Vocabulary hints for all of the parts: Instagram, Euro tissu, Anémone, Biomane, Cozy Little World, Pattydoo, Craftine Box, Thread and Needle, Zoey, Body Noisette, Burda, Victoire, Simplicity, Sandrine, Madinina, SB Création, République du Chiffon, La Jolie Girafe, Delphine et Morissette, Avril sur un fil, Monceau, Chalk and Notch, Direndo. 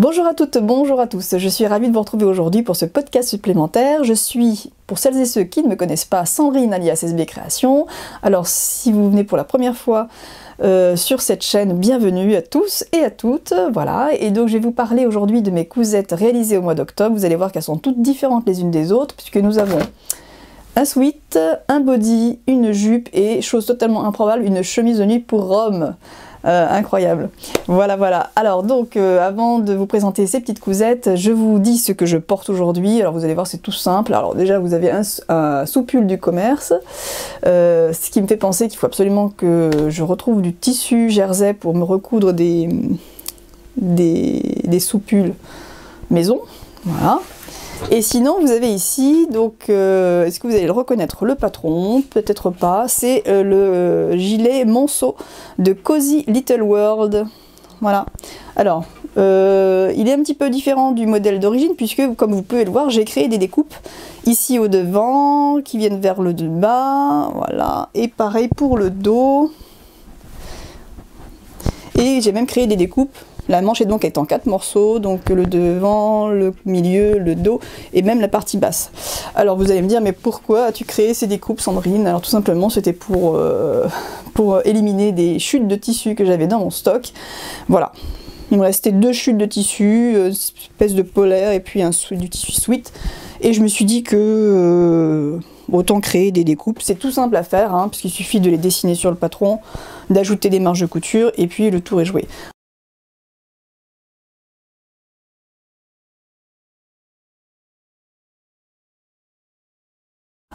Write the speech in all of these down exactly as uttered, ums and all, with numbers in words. Bonjour à toutes, bonjour à tous, je suis ravie de vous retrouver aujourd'hui pour ce podcast supplémentaire. Je suis, pour celles et ceux qui ne me connaissent pas, Sandrine alias S B Création. Alors si vous venez pour la première fois euh, sur cette chaîne, bienvenue à tous et à toutes, voilà. Et donc je vais vous parler aujourd'hui de mes cousettes réalisées au mois d'octobre. Vous allez voir qu'elles sont toutes différentes les unes des autres, puisque nous avons un sweat, un body, une jupe et, chose totalement improbable, une chemise de nuit pour Rome. Euh, incroyable. Voilà, voilà. Alors donc, euh, avant de vous présenter ces petites cousettes, je vous dis ce que je porte aujourd'hui. Alors vous allez voir, c'est tout simple. Alors déjà, vous avez un, un sous-pull du commerce, euh, ce qui me fait penser qu'il faut absolument que je retrouve du tissu jersey pour me recoudre des, des, des sous-pulls maison. Voilà. Et sinon, vous avez ici, donc, euh, est-ce que vous allez le reconnaître, le patron? Peut-être pas. C'est euh, le gilet Monceau de Cozy Little World. Voilà. Alors, euh, il est un petit peu différent du modèle d'origine, puisque, comme vous pouvez le voir, j'ai créé des découpes ici au devant, qui viennent vers le bas. Voilà. Et pareil pour le dos. Et j'ai même créé des découpes. La manche est donc est en quatre morceaux, donc le devant, le milieu, le dos et même la partie basse. Alors vous allez me dire, mais pourquoi as-tu créé ces découpes, Sandrine? Alors tout simplement, c'était pour, euh, pour éliminer des chutes de tissu que j'avais dans mon stock. Voilà, il me restait deux chutes de tissu, une espèce de polaire et puis un du tissu sweat. Et je me suis dit que euh, autant créer des découpes, c'est tout simple à faire, hein, puisqu'il suffit de les dessiner sur le patron, d'ajouter des marges de couture et puis le tour est joué.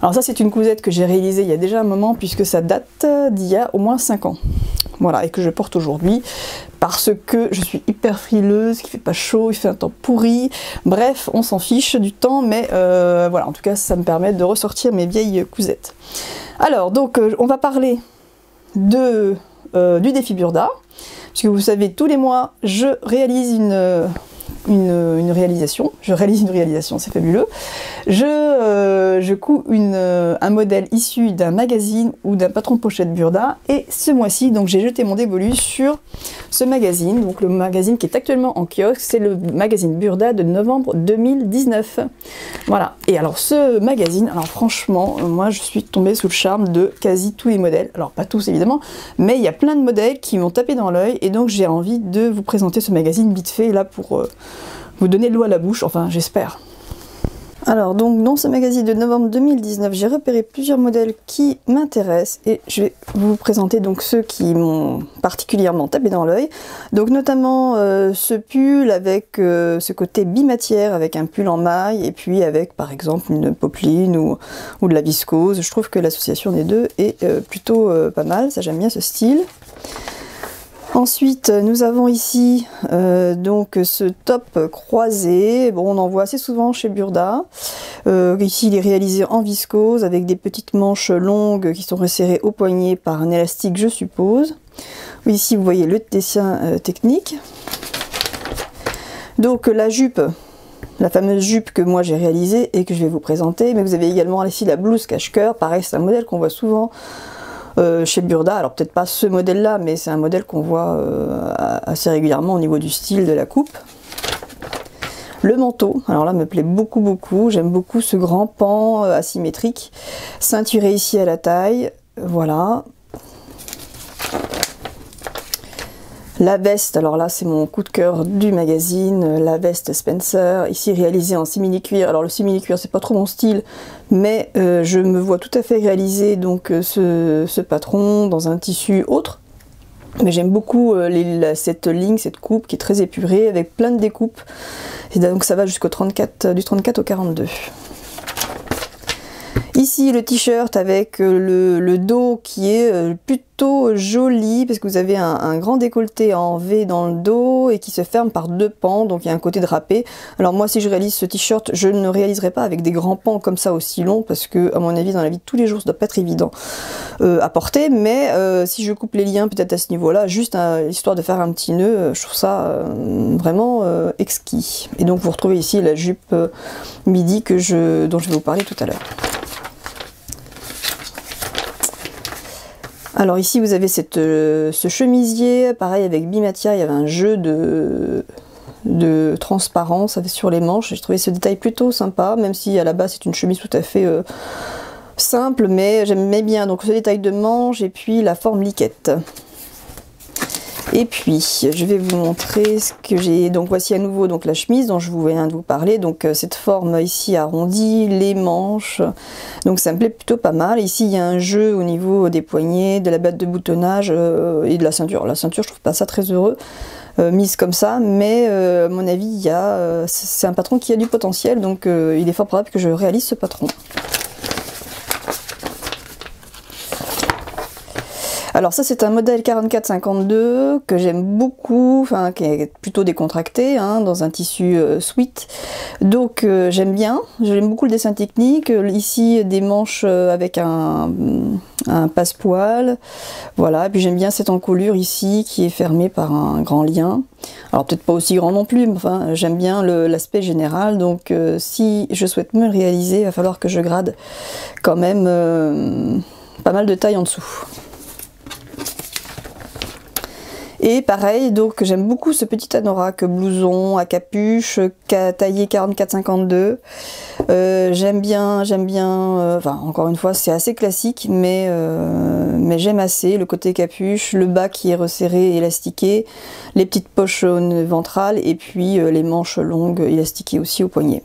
Alors ça, c'est une cousette que j'ai réalisée il y a déjà un moment, puisque ça date d'il y a au moins cinq ans. Voilà, et que je porte aujourd'hui parce que je suis hyper frileuse, qu'il fait pas chaud, il fait un temps pourri. Bref, on s'en fiche du temps, mais euh, voilà, en tout cas, ça me permet de ressortir mes vieilles cousettes. Alors, donc, on va parler de, euh, du défi Burda, puisque vous savez, tous les mois, je réalise une... Une, une réalisation, je réalise une réalisation, c'est fabuleux. Je, euh, je couds une, euh, un modèle issu d'un magazine ou d'un patron pochette Burda, et ce mois-ci, donc j'ai jeté mon dévolu sur ce magazine, donc le magazine qui est actuellement en kiosque, c'est le magazine Burda de novembre deux mille dix-neuf. Voilà, et alors ce magazine, alors franchement, moi je suis tombée sous le charme de quasi tous les modèles, alors pas tous évidemment, mais il y a plein de modèles qui m'ont tapé dans l'œil, et donc j'ai envie de vous présenter ce magazine vite fait, là pour... Euh, vous donnez l'eau à la bouche, enfin j'espère. Alors donc dans ce magazine de novembre deux mille dix-neuf, j'ai repéré plusieurs modèles qui m'intéressent et je vais vous présenter donc ceux qui m'ont particulièrement tapé dans l'œil. Donc notamment euh, ce pull avec euh, ce côté bimatière avec un pull en maille et puis avec par exemple une popeline ou, ou de la viscose. Je trouve que l'association des deux est euh, plutôt euh, pas mal, ça j'aime bien ce style. Ensuite, nous avons ici euh, donc ce top croisé. Bon, on en voit assez souvent chez Burda. Euh, ici, il est réalisé en viscose avec des petites manches longues qui sont resserrées au poignet par un élastique, je suppose. Ici, vous voyez le dessin euh, technique. Donc, la jupe, la fameuse jupe que moi j'ai réalisée et que je vais vous présenter. Mais vous avez également ici la blouse cache-cœur. Pareil, c'est un modèle qu'on voit souvent Euh, chez Burda, alors peut-être pas ce modèle là, mais c'est un modèle qu'on voit euh, assez régulièrement au niveau du style, de la coupe. Le manteau, alors là me plaît beaucoup beaucoup, j'aime beaucoup ce grand pan euh, asymétrique, ceinturé ici à la taille, voilà. La veste, alors là c'est mon coup de cœur du magazine, la veste Spencer, ici réalisée en simili-cuir. Alors le simili-cuir c'est pas trop mon style, mais euh, je me vois tout à fait réaliser donc ce, ce patron dans un tissu autre. Mais j'aime beaucoup euh, les, la, cette ligne, cette coupe qui est très épurée avec plein de découpes. Et donc ça va jusqu'au trente-quatre, du trente-quatre au quarante-deux. Ici le t-shirt avec le, le dos qui est plutôt joli parce que vous avez un, un grand décolleté en V dans le dos et qui se ferme par deux pans, donc il y a un côté drapé. Alors moi si je réalise ce t-shirt, je ne réaliserai pas avec des grands pans comme ça aussi longs parce que à mon avis dans la vie de tous les jours ça doit pas être évident euh, à porter, mais euh, si je coupe les liens peut-être à ce niveau là, juste euh, histoire de faire un petit nœud, je trouve ça euh, vraiment euh, exquis. Et donc vous retrouvez ici la jupe euh, midi que je, dont je vais vous parler tout à l'heure. Alors ici vous avez cette, euh, ce chemisier, pareil avec bimatière, il y avait un jeu de, de transparence sur les manches. J'ai trouvé ce détail plutôt sympa, même si à la base c'est une chemise tout à fait euh, simple, mais j'aimais bien donc ce détail de manche et puis la forme liquette. Et puis je vais vous montrer ce que j'ai. Donc voici à nouveau donc la chemise dont je viens de vous parler. Donc euh, cette forme ici arrondie, les manches. Donc ça me plaît plutôt pas mal. Ici il y a un jeu au niveau des poignets, de la batte de boutonnage euh, et de la ceinture. La ceinture, je trouve pas ça très heureux euh, mise comme ça, mais euh, à mon avis il y a euh, c'est un patron qui a du potentiel, donc euh, il est fort probable que je réalise ce patron. Alors ça c'est un modèle quarante-quatre cinquante-deux que j'aime beaucoup, enfin qui est plutôt décontracté, hein, dans un tissu euh, sweat. Donc euh, j'aime bien, j'aime beaucoup le dessin technique. Ici des manches avec un, un passe-poil, voilà. Et puis j'aime bien cette encolure ici qui est fermée par un grand lien. Alors peut-être pas aussi grand non plus, mais enfin j'aime bien l'aspect général. Donc euh, si je souhaite me le réaliser, il va falloir que je grade quand même euh, pas mal de taille en dessous. Et pareil, donc j'aime beaucoup ce petit anorak blouson à capuche taillé quarante-quatre cinquante-deux. Euh, j'aime bien, j'aime bien. Euh, enfin, encore une fois, c'est assez classique, mais euh, mais j'aime assez le côté capuche, le bas qui est resserré, élastiqué, les petites poches ventrales et puis euh, les manches longues élastiquées aussi au poignet.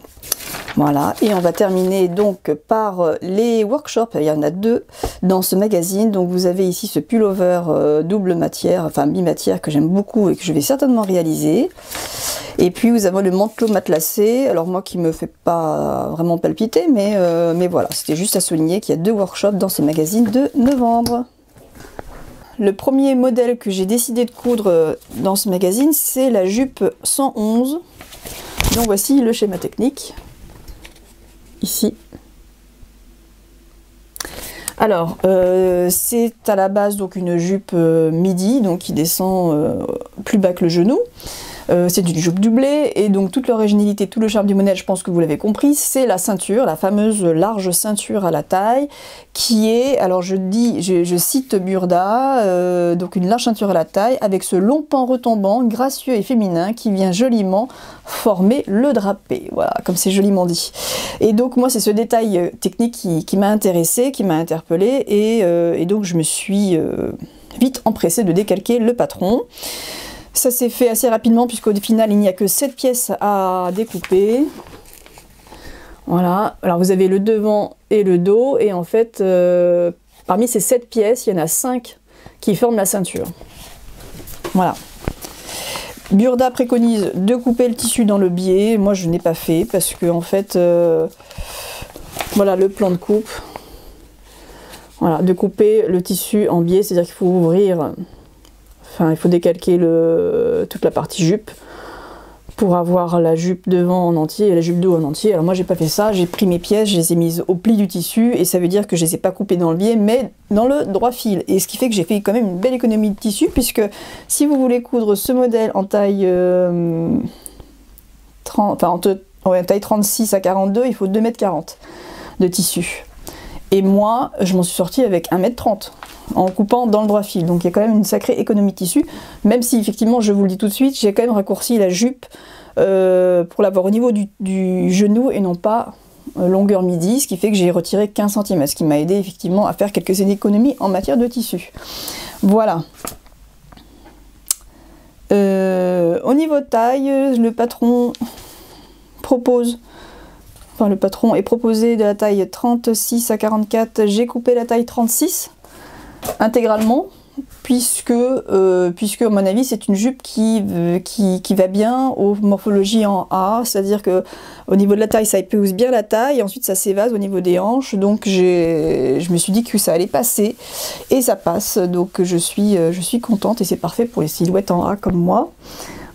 Voilà. Et on va terminer donc par les workshops. Il y en a deux dans ce magazine. Donc vous avez ici ce pullover euh, double matière, enfin bimatière, que j'aime beaucoup et que je vais certainement réaliser. Et puis vous avez le manteau matelassé, alors moi qui me fait pas vraiment palpiter, mais, euh, mais voilà, c'était juste à souligner qu'il y a deux workshops dans ce magazine de novembre. Le premier modèle que j'ai décidé de coudre dans ce magazine, c'est la jupe cent onze. Donc voici le schéma technique ici. Alors, euh, c'est à la base donc une jupe euh, midi, donc qui descend euh, plus bas que le genou. Euh, c'est une jupe doublée et donc toute l'originalité, tout le charme du modèle, je pense que vous l'avez compris, c'est la ceinture, la fameuse large ceinture à la taille qui est, alors je dis, je, je cite Burda, euh, donc une large ceinture à la taille avec ce long pan retombant, gracieux et féminin qui vient joliment former le drapé, voilà, comme c'est joliment dit. Et donc moi c'est ce détail technique qui, qui m'a intéressée, qui m'a interpellée et, euh, et donc je me suis euh, vite empressée de décalquer le patron. Ça s'est fait assez rapidement puisqu'au final il n'y a que sept pièces à découper. Voilà, alors vous avez le devant et le dos et en fait euh, parmi ces sept pièces, il y en a cinq qui forment la ceinture. Voilà. Burda préconise de couper le tissu dans le biais, moi je n'ai pas fait parce que en fait euh, voilà le plan de coupe. Voilà, de couper le tissu en biais, c'est-à-dire qu'il faut ouvrir. Enfin, il faut décalquer le, toute la partie jupe pour avoir la jupe devant en entier et la jupe dos en entier. Alors moi j'ai pas fait ça, j'ai pris mes pièces, je les ai mises au pli du tissu et ça veut dire que je les ai pas coupées dans le biais mais dans le droit fil. Et ce qui fait que j'ai fait quand même une belle économie de tissu puisque si vous voulez coudre ce modèle en taille, euh, trente, enfin, en ouais, taille trente-six à quarante-deux, il faut deux mètres quarante de tissu. Et moi, je m'en suis sortie avec un mètre trente en coupant dans le droit fil. Donc il y a quand même une sacrée économie de tissu, même si effectivement, je vous le dis tout de suite, j'ai quand même raccourci la jupe euh, pour l'avoir au niveau du, du genou et non pas euh, longueur midi, ce qui fait que j'ai retiré quinze centimètres, ce qui m'a aidé effectivement à faire quelques économies en matière de tissu. Voilà. Euh, au niveau de taille, le patron propose... Enfin, le patron est proposé de la taille trente-six à quarante-quatre, j'ai coupé la taille trente-six intégralement, puisque, euh, puisque à mon avis c'est une jupe qui, qui, qui va bien aux morphologies en A, c'est-à-dire qu'au niveau de la taille ça épouse bien la taille, et ensuite ça s'évase au niveau des hanches, donc je me suis dit que ça allait passer, et ça passe, donc je suis, je suis contente, et c'est parfait pour les silhouettes en A comme moi.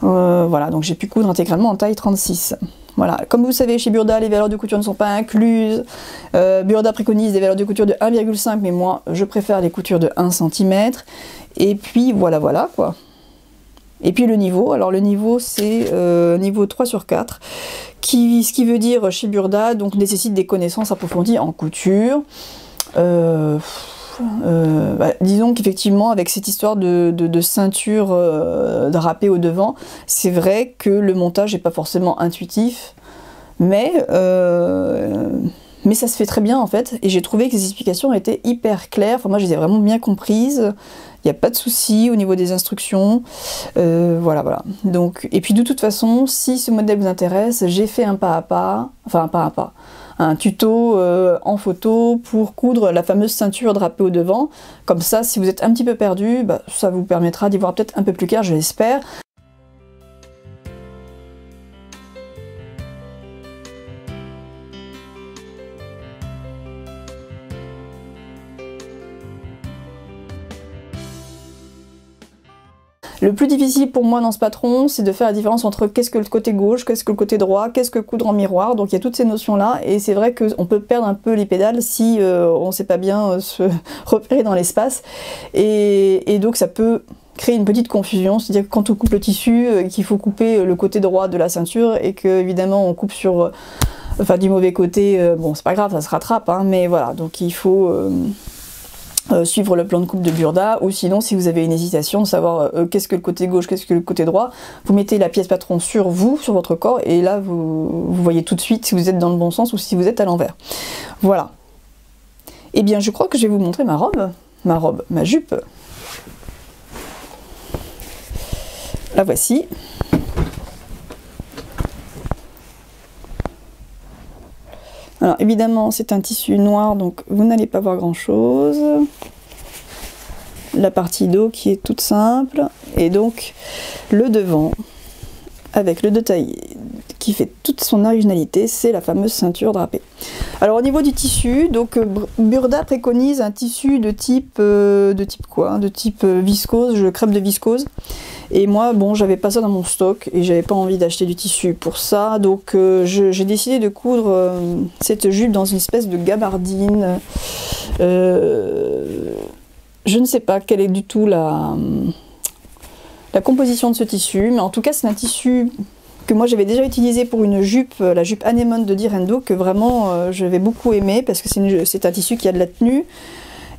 Euh, voilà, donc j'ai pu coudre intégralement en taille trente-six. Voilà, comme vous savez, chez Burda, les valeurs de couture ne sont pas incluses. Euh, Burda préconise des valeurs de couture de un virgule cinq, mais moi, je préfère les coutures de un centimètre. Et puis, voilà, voilà, quoi. Et puis, le niveau. Alors, le niveau, c'est euh, niveau trois sur quatre, qui, ce qui veut dire, chez Burda, donc nécessite des connaissances approfondies en couture. Euh, Euh, bah, disons qu'effectivement, avec cette histoire de, de, de ceinture euh, drapée au devant, c'est vrai que le montage n'est pas forcément intuitif, mais, euh, mais ça se fait très bien en fait. Et j'ai trouvé que les explications étaient hyper claires. Enfin, moi, je les ai vraiment bien comprises. Il n'y a pas de souci au niveau des instructions. Euh, voilà, voilà. Donc, et puis de toute façon, si ce modèle vous intéresse, j'ai fait un pas à pas, enfin un pas à pas, un tuto euh, en photo pour coudre la fameuse ceinture drapée au devant. Comme ça, si vous êtes un petit peu perdu, bah, ça vous permettra d'y voir peut-être un peu plus clair, je l'espère. Le plus difficile pour moi dans ce patron, c'est de faire la différence entre qu'est-ce que le côté gauche, qu'est-ce que le côté droit, qu'est-ce que coudre en miroir. Donc il y a toutes ces notions-là, et c'est vrai qu'on peut perdre un peu les pédales si euh, on ne sait pas bien euh, se repérer dans l'espace. Et, et donc ça peut créer une petite confusion, c'est-à-dire que quand on coupe le tissu, euh, qu'il faut couper le côté droit de la ceinture, et que évidemment on coupe sur, euh, enfin du mauvais côté, euh, bon c'est pas grave, ça se rattrape, hein, mais voilà, donc il faut... Euh, Euh, suivre le plan de coupe de Burda, ou sinon si vous avez une hésitation de savoir euh, qu'est-ce que le côté gauche, qu'est-ce que le côté droit, vous mettez la pièce patron sur vous, sur votre corps, et là vous, vous voyez tout de suite si vous êtes dans le bon sens ou si vous êtes à l'envers. Voilà. Et bien je crois que je vais vous montrer ma robe, ma robe, ma jupe. La voici. Alors évidemment c'est un tissu noir, donc vous n'allez pas voir grand chose. La partie dos qui est toute simple, et donc le devant avec le détail qui fait toute son originalité, c'est la fameuse ceinture drapée. Alors au niveau du tissu, donc Burda préconise un tissu de type euh, de type quoi, de type euh, viscose, je crêpe de viscose. Et moi, bon, j'avais pas ça dans mon stock et j'avais pas envie d'acheter du tissu pour ça, donc euh, j'ai décidé de coudre euh, cette jupe dans une espèce de gabardine. Euh, je ne sais pas quelle est du tout la, la composition de ce tissu, mais en tout cas, c'est un tissu que moi j'avais déjà utilisé pour une jupe, la jupe Anémone de Direndo, que vraiment euh, je vais beaucoup aimer parce que c'est un tissu qui a de la tenue,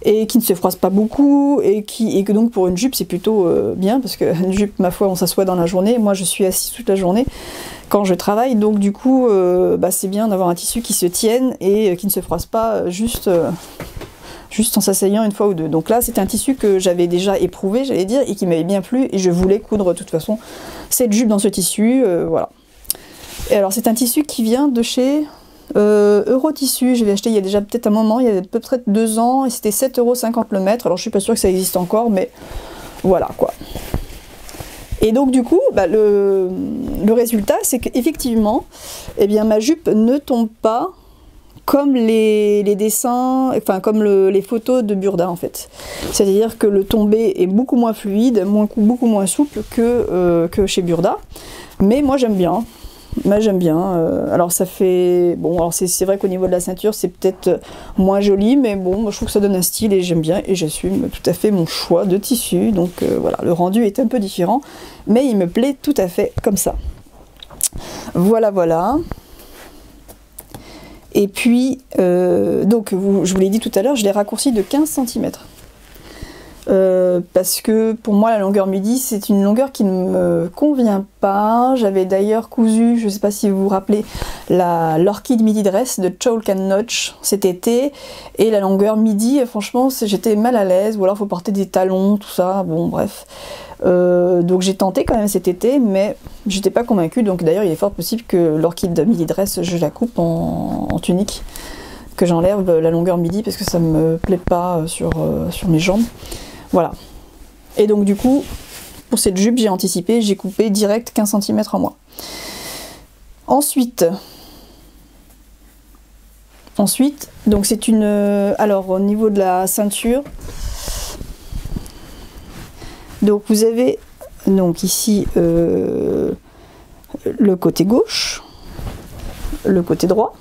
et qui ne se froisse pas beaucoup, et, qui, et que donc pour une jupe c'est plutôt euh, bien, parce qu'une jupe, ma foi, on s'assoit dans la journée, moi je suis assise toute la journée quand je travaille, donc du coup euh, bah, c'est bien d'avoir un tissu qui se tienne et euh, qui ne se froisse pas juste, euh, juste en s'asseyant une fois ou deux. Donc là c'est un tissu que j'avais déjà éprouvé, j'allais dire, et qui m'avait bien plu, et je voulais coudre de toute façon cette jupe dans ce tissu, euh, voilà. Et alors c'est un tissu qui vient de chez... Euh, Euro tissu, je l'ai acheté il y a déjà peut-être un moment, il y a peut-être deux ans, et c'était sept euros cinquante le mètre. Alors je suis pas sûre que ça existe encore, mais voilà quoi. Et donc du coup, bah, le, le résultat, c'est qu'effectivement, eh bien ma jupe ne tombe pas comme les, les dessins, enfin comme le, les photos de Burda en fait. C'est-à-dire que le tombé est beaucoup moins fluide, moins, beaucoup moins souple que, euh, que chez Burda, mais moi j'aime bien. Moi j'aime bien, euh, alors ça fait, bon alors c'est vrai qu'au niveau de la ceinture c'est peut-être moins joli, mais bon moi, je trouve que ça donne un style et j'aime bien, et j'assume tout à fait mon choix de tissu, donc euh, voilà, le rendu est un peu différent, mais il me plaît tout à fait comme ça. Voilà voilà. Et puis, euh, donc vous, je vous l'ai dit tout à l'heure, je l'ai raccourci de quinze centimètres. Euh, parce que pour moi la longueur midi c'est une longueur qui ne me convient pas. J'avais d'ailleurs cousu, je ne sais pas si vous vous rappelez, l'orchide midi dress de Chalk and Notch cet été, et la longueur midi franchement j'étais mal à l'aise, ou alors il faut porter des talons, tout ça, bon bref. Euh, donc j'ai tenté quand même cet été, mais j'étais pas convaincue, donc d'ailleurs il est fort possible que l'orchide midi dress je la coupe en, en tunique, que j'enlève la longueur midi parce que ça me plaît pas sur, euh, sur mes jambes. Voilà. Et donc du coup, pour cette jupe, j'ai anticipé, j'ai coupé direct quinze centimètres en moins. Ensuite, ensuite, donc c'est une... Alors au niveau de la ceinture, donc vous avez donc ici euh, le côté gauche, le côté droit.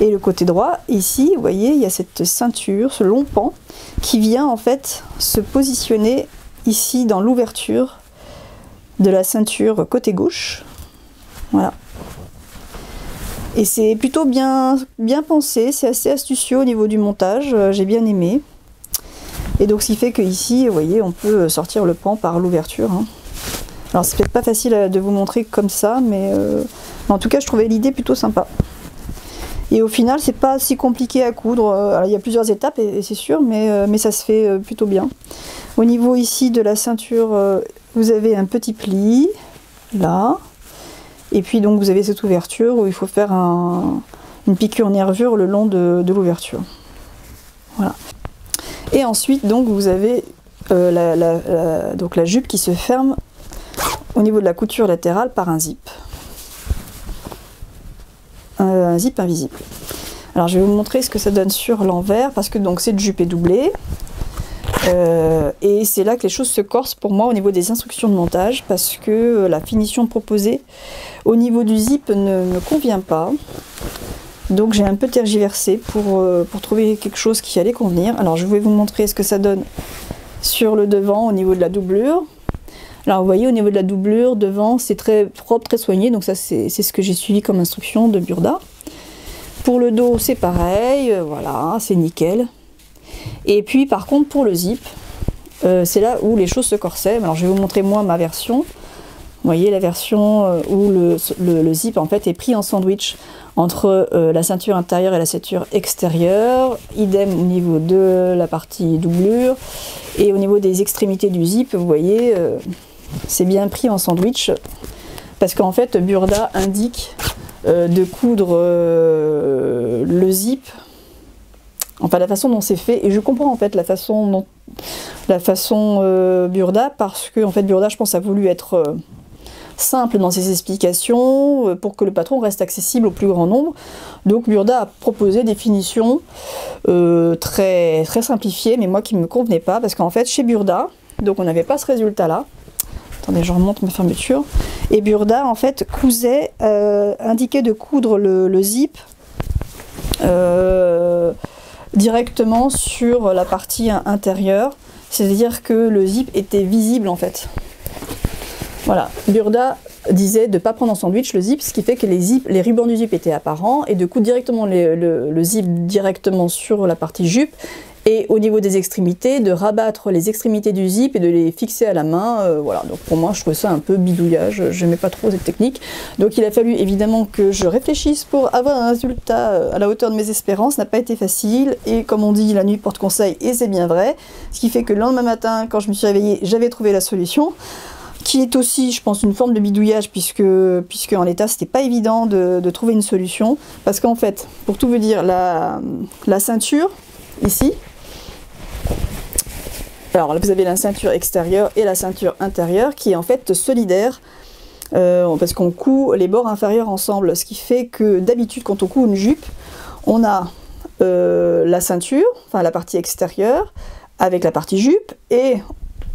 Et le côté droit, ici, vous voyez, il y a cette ceinture, ce long pan, qui vient en fait se positionner ici dans l'ouverture de la ceinture côté gauche. Voilà. Et c'est plutôt bien, bien pensé, c'est assez astucieux au niveau du montage, j'ai bien aimé. Et donc ce qui fait qu'ici, vous voyez, on peut sortir le pan par l'ouverture. Hein. Alors c'est peut-être pas facile de vous montrer comme ça, mais euh... en tout cas je trouvais l'idée plutôt sympa. Et au final c'est pas si compliqué à coudre. Alors il y a plusieurs étapes et, et c'est sûr, mais, euh, mais ça se fait euh, plutôt bien. Au niveau ici de la ceinture, euh, vous avez un petit pli, là. Et puis donc vous avez cette ouverture où il faut faire un, une piqûre nervure le long de, de l'ouverture. Voilà. Et ensuite donc vous avez euh, la, la, la, donc la jupe qui se ferme au niveau de la couture latérale par un zip. Un, un zip invisible. Alors je vais vous montrer ce que ça donne sur l'envers, parce que donc cette jupe est doublée. Euh, et c'est là que les choses se corsent pour moi au niveau des instructions de montage, parce que la finition proposée au niveau du zip ne me convient pas. Donc j'ai un peu tergiversé pour, euh, pour trouver quelque chose qui allait convenir. Alors je vais vous montrer ce que ça donne sur le devant au niveau de la doublure. Alors vous voyez, au niveau de la doublure, devant, c'est très propre, très soigné. Donc ça, c'est ce que j'ai suivi comme instruction de Burda. Pour le dos, c'est pareil. Euh, voilà, c'est nickel. Et puis par contre pour le zip, euh, c'est là où les choses se corsaient. Alors je vais vous montrer moi ma version. Vous voyez la version où le, le, le zip en fait est pris en sandwich entre euh, la ceinture intérieure et la ceinture extérieure. Idem au niveau de la partie doublure. Et au niveau des extrémités du zip, vous voyez, euh, c'est bien pris en sandwich. Parce qu'en fait Burda indique euh, de coudre euh, le zip. Enfin, la façon dont c'est fait, et je comprends en fait la façon dont, la façon euh, Burda, parce que en fait Burda, je pense, a voulu être euh, simple dans ses explications euh, pour que le patron reste accessible au plus grand nombre. Donc Burda a proposé des finitions euh, très très simplifiées, mais moi qui ne me convenait pas, parce qu'en fait chez Burda, donc on n'avait pas ce résultat-là. Attendez, je remonte ma fermeture. Et Burda en fait cousait, euh, indiquait de coudre le, le zip. Euh, directement sur la partie intérieure, c'est-à-dire que le zip était visible en fait. Voilà, Burda disait de ne pas prendre en sandwich le zip, ce qui fait que les, zip, les rubans du zip étaient apparents, et de coudre directement les, le, le zip directement sur la partie jupe, et au niveau des extrémités, de rabattre les extrémités du zip et de les fixer à la main. Euh, voilà, donc pour moi je trouvais ça un peu bidouillage, je n'aimais pas trop cette technique. Donc il a fallu évidemment que je réfléchisse pour avoir un résultat à la hauteur de mes espérances, ça n'a pas été facile, et comme on dit, la nuit porte conseil, et c'est bien vrai, ce qui fait que le lendemain matin, quand je me suis réveillée, j'avais trouvé la solution, qui est aussi, je pense, une forme de bidouillage, puisque, puisque en l'état, c'était pas évident de, de trouver une solution, parce qu'en fait, pour tout vous dire, la, la ceinture, ici, alors là, vous avez la ceinture extérieure et la ceinture intérieure qui est en fait solidaire, euh, parce qu'on coud les bords inférieurs ensemble, ce qui fait que d'habitude, quand on coud une jupe, on a euh, la ceinture, enfin la partie extérieure, avec la partie jupe, et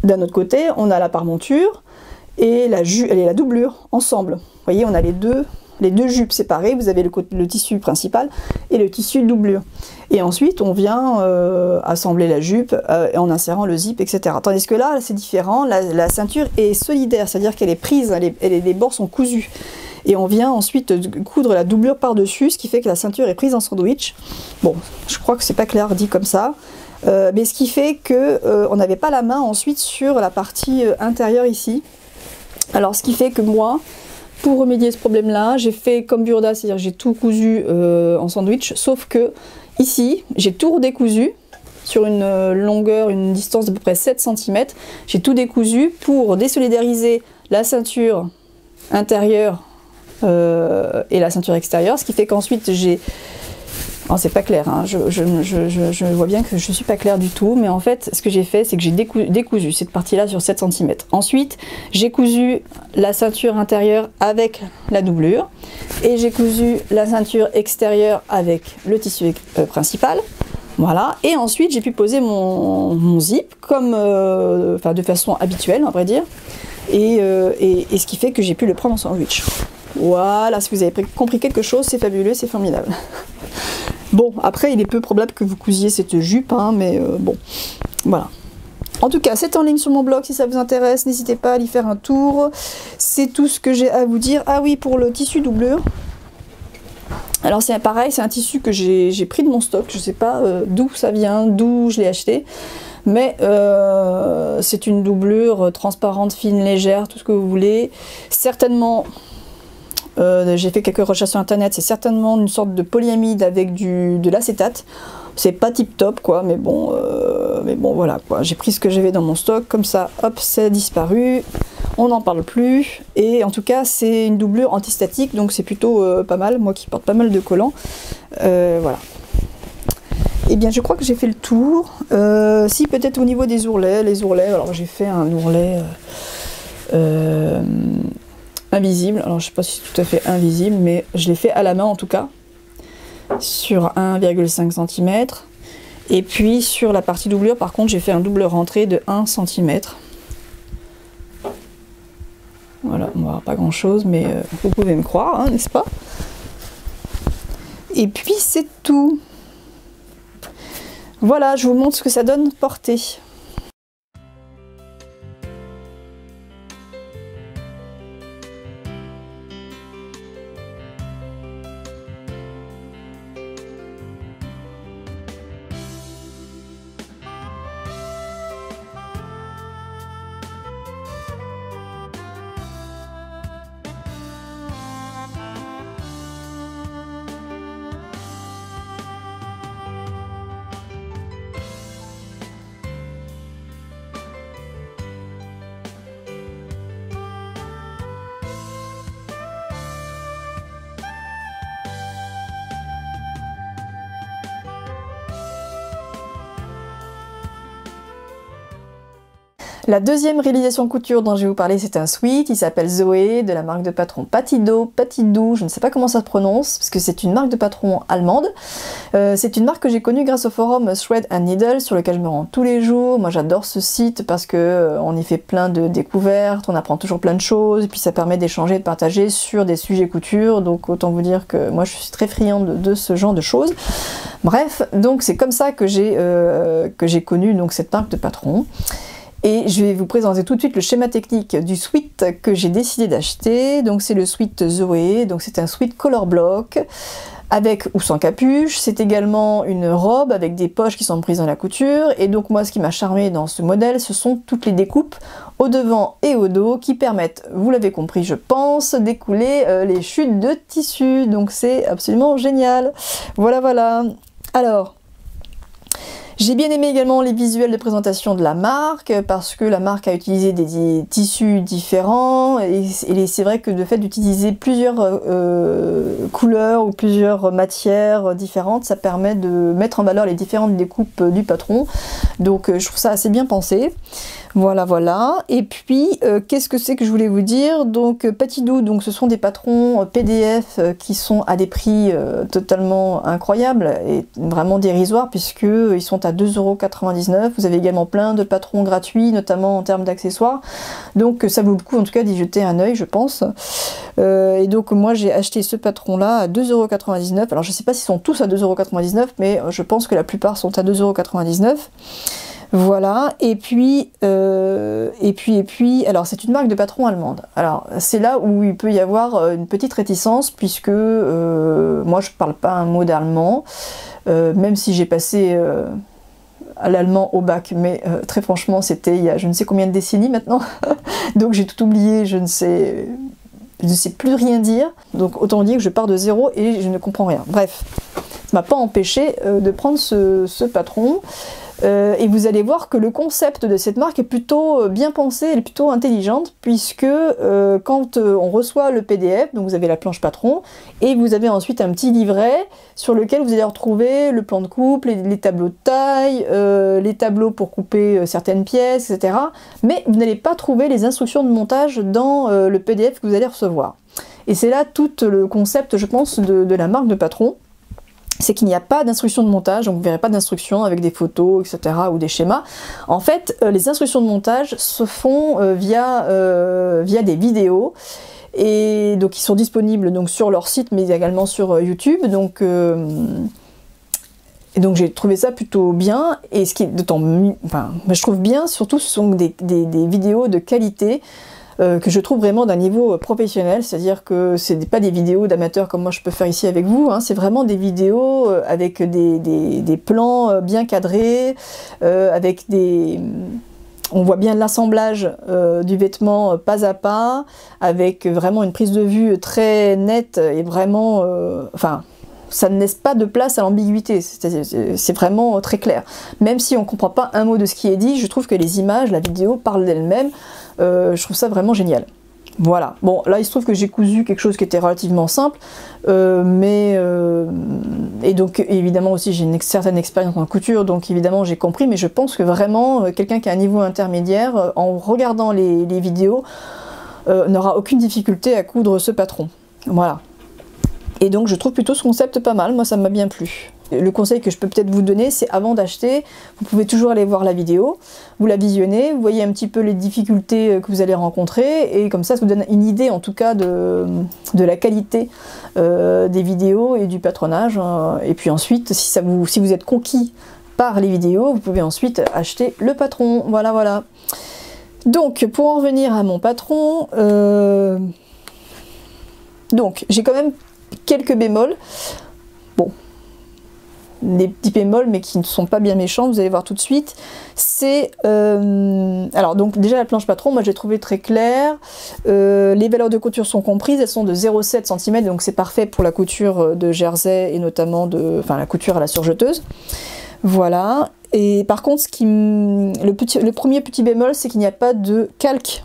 d'un autre côté, on a la parmenture et la, ju et la doublure ensemble. Vous voyez, on a les deux, les deux jupes séparées, vous avez le, le tissu principal et le tissu doublure. Et ensuite, on vient euh, assembler la jupe euh, en insérant le zip, et cetera. Tandis que là, c'est différent, la, la ceinture est solidaire, c'est-à-dire qu'elle est prise, elle est, elle est, les bords sont cousus. Et on vient ensuite coudre la doublure par-dessus, ce qui fait que la ceinture est prise en sandwich. Bon, je crois que c'est pas clair dit comme ça. Euh, mais ce qui fait qu'on euh, n'avait pas la main ensuite sur la partie euh, intérieure ici. Alors ce qui fait que moi, pour remédier à ce problème-là, j'ai fait comme Burda, c'est-à-dire j'ai tout cousu euh, en sandwich, sauf que ici, j'ai tout redécousu sur une euh, longueur, une distance d'à peu près sept centimètres. J'ai tout décousu pour désolidariser la ceinture intérieure euh, et la ceinture extérieure, ce qui fait qu'ensuite j'ai... Oh, c'est pas clair, hein. je, je, je, je, je vois bien que je suis pas claire du tout, mais en fait ce que j'ai fait c'est que j'ai décou décousu cette partie là sur sept centimètres. Ensuite j'ai cousu la ceinture intérieure avec la doublure et j'ai cousu la ceinture extérieure avec le tissu euh, principal. Voilà, et ensuite j'ai pu poser mon, mon zip comme, euh, enfin, de façon habituelle à vrai dire, et, euh, et, et ce qui fait que j'ai pu le prendre en sandwich. Voilà, si vous avez compris quelque chose, c'est fabuleux, c'est formidable. Bon, après, il est peu probable que vous cousiez cette jupe, hein, mais euh, bon, voilà. En tout cas, c'est en ligne sur mon blog, si ça vous intéresse, n'hésitez pas à y faire un tour. C'est tout ce que j'ai à vous dire. Ah oui, pour le tissu doublure, alors c'est pareil, c'est un tissu que j'ai pris de mon stock, je ne sais pas euh, d'où ça vient, d'où je l'ai acheté. mais euh, c'est une doublure transparente, fine, légère, tout ce que vous voulez. Certainement, euh, j'ai fait quelques recherches sur internet, c'est certainement une sorte de polyamide avec du, de l'acétate. C'est pas tip top quoi, mais bon, euh, mais bon voilà quoi. J'ai pris ce que j'avais dans mon stock, comme ça, hop, c'est disparu, on n'en parle plus. Et en tout cas, c'est une doublure antistatique, donc c'est plutôt euh, pas mal. Moi qui porte pas mal de collants, euh, voilà. Et eh bien, je crois que j'ai fait le tour. Euh, si peut-être au niveau des ourlets, les ourlets. Alors j'ai fait un ourlet euh, euh, invisible. Alors je sais pas si c'est tout à fait invisible, mais je l'ai fait à la main en tout cas. Sur un virgule cinq centimètres, et puis sur la partie doublure par contre j'ai fait un double rentrée de un centimètre. Voilà, on voit pas grand chose mais euh, vous pouvez me croire, n'est-ce pas? Et puis c'est tout. Voilà, je vous montre ce que ça donne portée. La deuxième réalisation couture dont je vais vous parler, c'est un sweat, il s'appelle Zoé, de la marque de patron Pattydoo, Pattydoo, je ne sais pas comment ça se prononce, parce que c'est une marque de patron allemande. Euh, c'est une marque que j'ai connue grâce au forum Thread and Needle, sur lequel je me rends tous les jours. Moi j'adore ce site parce que euh, on y fait plein de découvertes, on apprend toujours plein de choses, et puis ça permet d'échanger et de partager sur des sujets couture, donc autant vous dire que moi je suis très friande de, de ce genre de choses. Bref, donc c'est comme ça que j'ai euh, que j'ai connu donc, cette marque de patron. Et je vais vous présenter tout de suite le schéma technique du sweat que j'ai décidé d'acheter. Donc c'est le sweat Zoé, donc c'est un sweat color block avec ou sans capuche. C'est également une robe avec des poches qui sont prises dans la couture. Et donc moi ce qui m'a charmé dans ce modèle, ce sont toutes les découpes au devant et au dos qui permettent, vous l'avez compris je pense, d'écouler euh, les chutes de tissu. Donc c'est absolument génial. Voilà voilà. Alors... j'ai bien aimé également les visuels de présentation de la marque parce que la marque a utilisé des, des tissus différents et, et c'est vrai que le fait d'utiliser plusieurs euh, couleurs ou plusieurs matières différentes, ça permet de mettre en valeur les différentes découpes du patron. Donc je trouve ça assez bien pensé. Voilà voilà. Et puis euh, qu'est-ce que c'est que je voulais vous dire? Donc Pattydoo, donc ce sont des patrons P D F qui sont à des prix euh, totalement incroyables et vraiment dérisoires puisque ils sont à deux euros quatre-vingt-dix-neuf. Vous avez également plein de patrons gratuits, notamment en termes d'accessoires. Donc ça vaut le coup en tout cas d'y jeter un œil, je pense. Euh, et donc moi j'ai acheté ce patron là à deux euros quatre-vingt-dix-neuf. Alors je sais pas s'ils sont tous à deux euros quatre-vingt-dix-neuf, mais je pense que la plupart sont à deux euros quatre-vingt-dix-neuf. Voilà, et puis, euh, et puis, et puis, alors c'est une marque de patron allemande. Alors c'est là où il peut y avoir une petite réticence, puisque euh, moi je parle pas un mot d'allemand, euh, même si j'ai passé... Euh à l'allemand au bac, mais euh, très franchement c'était il y a je ne sais combien de décennies maintenant donc j'ai tout oublié, je ne sais je ne sais plus rien dire, donc autant dire que je pars de zéro et je ne comprends rien. Bref, ça m'a pas empêché euh, de prendre ce, ce patron euh, et vous allez voir que le concept de cette marque est plutôt bien pensé, elle est plutôt intelligente puisque euh, quand euh, on reçoit le P D F, donc vous avez la planche patron et vous avez ensuite un petit livret sur lequel vous allez retrouver le plan de coupe, les, les tableaux de taille, euh, les tableaux pour couper euh, certaines pièces, et cetera. Mais vous n'allez pas trouver les instructions de montage dans euh, le P D F que vous allez recevoir. Et c'est là tout le concept, je pense, de, de la marque de patron. C'est qu'il n'y a pas d'instructions de montage, donc vous ne verrez pas d'instructions avec des photos, et cetera ou des schémas. En fait, euh, les instructions de montage se font euh, via, euh, via des vidéos. Et donc ils sont disponibles donc sur leur site mais également sur YouTube, donc euh, et donc j'ai trouvé ça plutôt bien. Et ce qui est d'autant mieux, enfin je trouve bien surtout, ce sont des, des, des vidéos de qualité euh, que je trouve vraiment d'un niveau professionnel, c'est-à-dire que ce n'est pas des vidéos d'amateurs comme moi je peux faire ici avec vous, hein, c'est vraiment des vidéos avec des, des, des plans bien cadrés, euh, avec des... On voit bien l'assemblage euh, du vêtement pas à pas, avec vraiment une prise de vue très nette et vraiment... Euh, enfin, ça ne laisse pas de place à l'ambiguïté, c'est vraiment très clair. Même si on ne comprend pas un mot de ce qui est dit, je trouve que les images, la vidéo parle d'elle-même, euh, je trouve ça vraiment génial. Voilà, bon là il se trouve que j'ai cousu quelque chose qui était relativement simple, euh, mais euh, et donc évidemment aussi j'ai une certaine expérience en couture, donc évidemment j'ai compris, mais je pense que vraiment euh, quelqu'un qui a un niveau intermédiaire, euh, en regardant les, les vidéos, euh, n'aura aucune difficulté à coudre ce patron. Voilà. Et donc je trouve plutôt ce concept pas mal, moi ça m'a bien plu. Le conseil que je peux peut-être vous donner, c'est avant d'acheter, vous pouvez toujours aller voir la vidéo, vous la visionnez, vous voyez un petit peu les difficultés que vous allez rencontrer, et comme ça, ça vous donne une idée en tout cas de, de la qualité euh, des vidéos et du patronage. Et puis ensuite, si, ça vous, si vous êtes conquis par les vidéos, vous pouvez ensuite acheter le patron. Voilà, voilà. Donc, pour en revenir à mon patron, euh... donc j'ai quand même quelques bémols. Bon. Des petits bémols mais qui ne sont pas bien méchants, vous allez voir tout de suite. C'est euh, alors donc déjà la planche patron, moi j'ai trouvé très claire, euh, les valeurs de couture sont comprises, elles sont de zéro virgule sept centimètres, donc c'est parfait pour la couture de jersey et notamment de, enfin la couture à la surjeteuse. Voilà. Et par contre ce qui le, petit, le premier petit bémol, c'est qu'il n'y a pas de calque.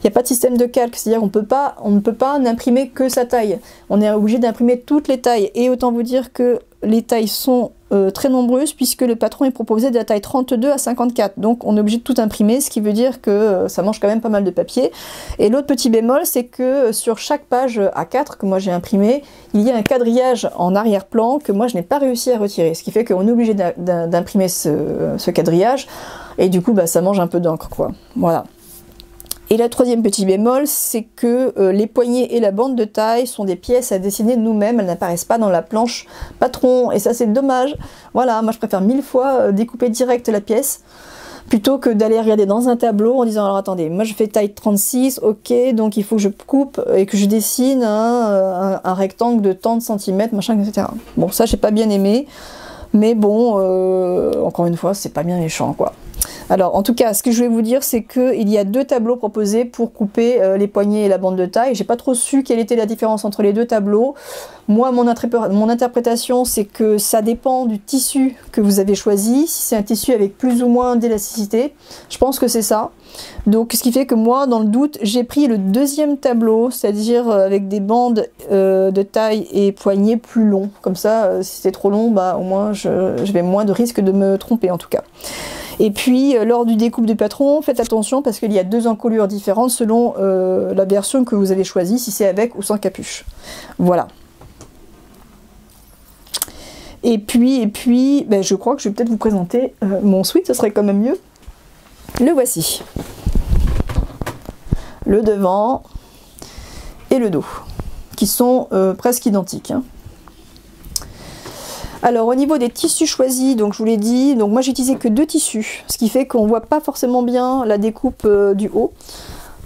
Il n'y a pas de système de calque, c'est-à-dire qu'on peut pas, on ne peut pas n'imprimer que sa taille. On est obligé d'imprimer toutes les tailles. Et autant vous dire que les tailles sont euh, très nombreuses puisque le patron est proposé de la taille trente-deux à cinquante-quatre. Donc on est obligé de tout imprimer, ce qui veut dire que euh, ça mange quand même pas mal de papier. Et l'autre petit bémol, c'est que sur chaque page A quatre que moi j'ai imprimé, il y a un quadrillage en arrière-plan que moi je n'ai pas réussi à retirer. Ce qui fait qu'on est obligé d'imprimer ce, ce quadrillage. Et du coup, bah, ça mange un peu d'encre, quoi. Voilà. Et la troisième petit bémol, c'est que euh, les poignées et la bande de taille sont des pièces à dessiner nous-mêmes, elles n'apparaissent pas dans la planche patron, et ça c'est dommage. Voilà, moi je préfère mille fois euh, découper direct la pièce, plutôt que d'aller regarder dans un tableau en disant alors attendez, moi je fais taille trente-six, ok, donc il faut que je coupe et que je dessine hein, un, un rectangle de tant de centimètres, machin, et cetera. Bon, ça j'ai pas bien aimé, mais bon, euh, encore une fois, c'est pas bien méchant, quoi. Alors, en tout cas, ce que je vais vous dire, c'est qu'il y a deux tableaux proposés pour couper euh, les poignées et la bande de taille. J'ai pas trop su quelle était la différence entre les deux tableaux. Moi, mon, mon interprétation, c'est que ça dépend du tissu que vous avez choisi, si c'est un tissu avec plus ou moins d'élasticité. Je pense que c'est ça. Donc, ce qui fait que moi, dans le doute, j'ai pris le deuxième tableau, c'est-à-dire avec des bandes euh, de taille et poignées plus longs. Comme ça, euh, si c'est trop long, bah, au moins, je, je vais moins de risque de me tromper, en tout cas. Et puis, lors du découpe du patron, faites attention parce qu'il y a deux encolures différentes selon euh, la version que vous avez choisie, si c'est avec ou sans capuche. Voilà. Et puis, et puis ben, je crois que je vais peut-être vous présenter euh, mon sweat, ce serait quand même mieux. Le voici. Le devant et le dos, qui sont euh, presque identiques, hein. Alors au niveau des tissus choisis, donc je vous l'ai dit, donc moi j'ai utilisé que deux tissus, ce qui fait qu'on voit pas forcément bien la découpe euh, du haut,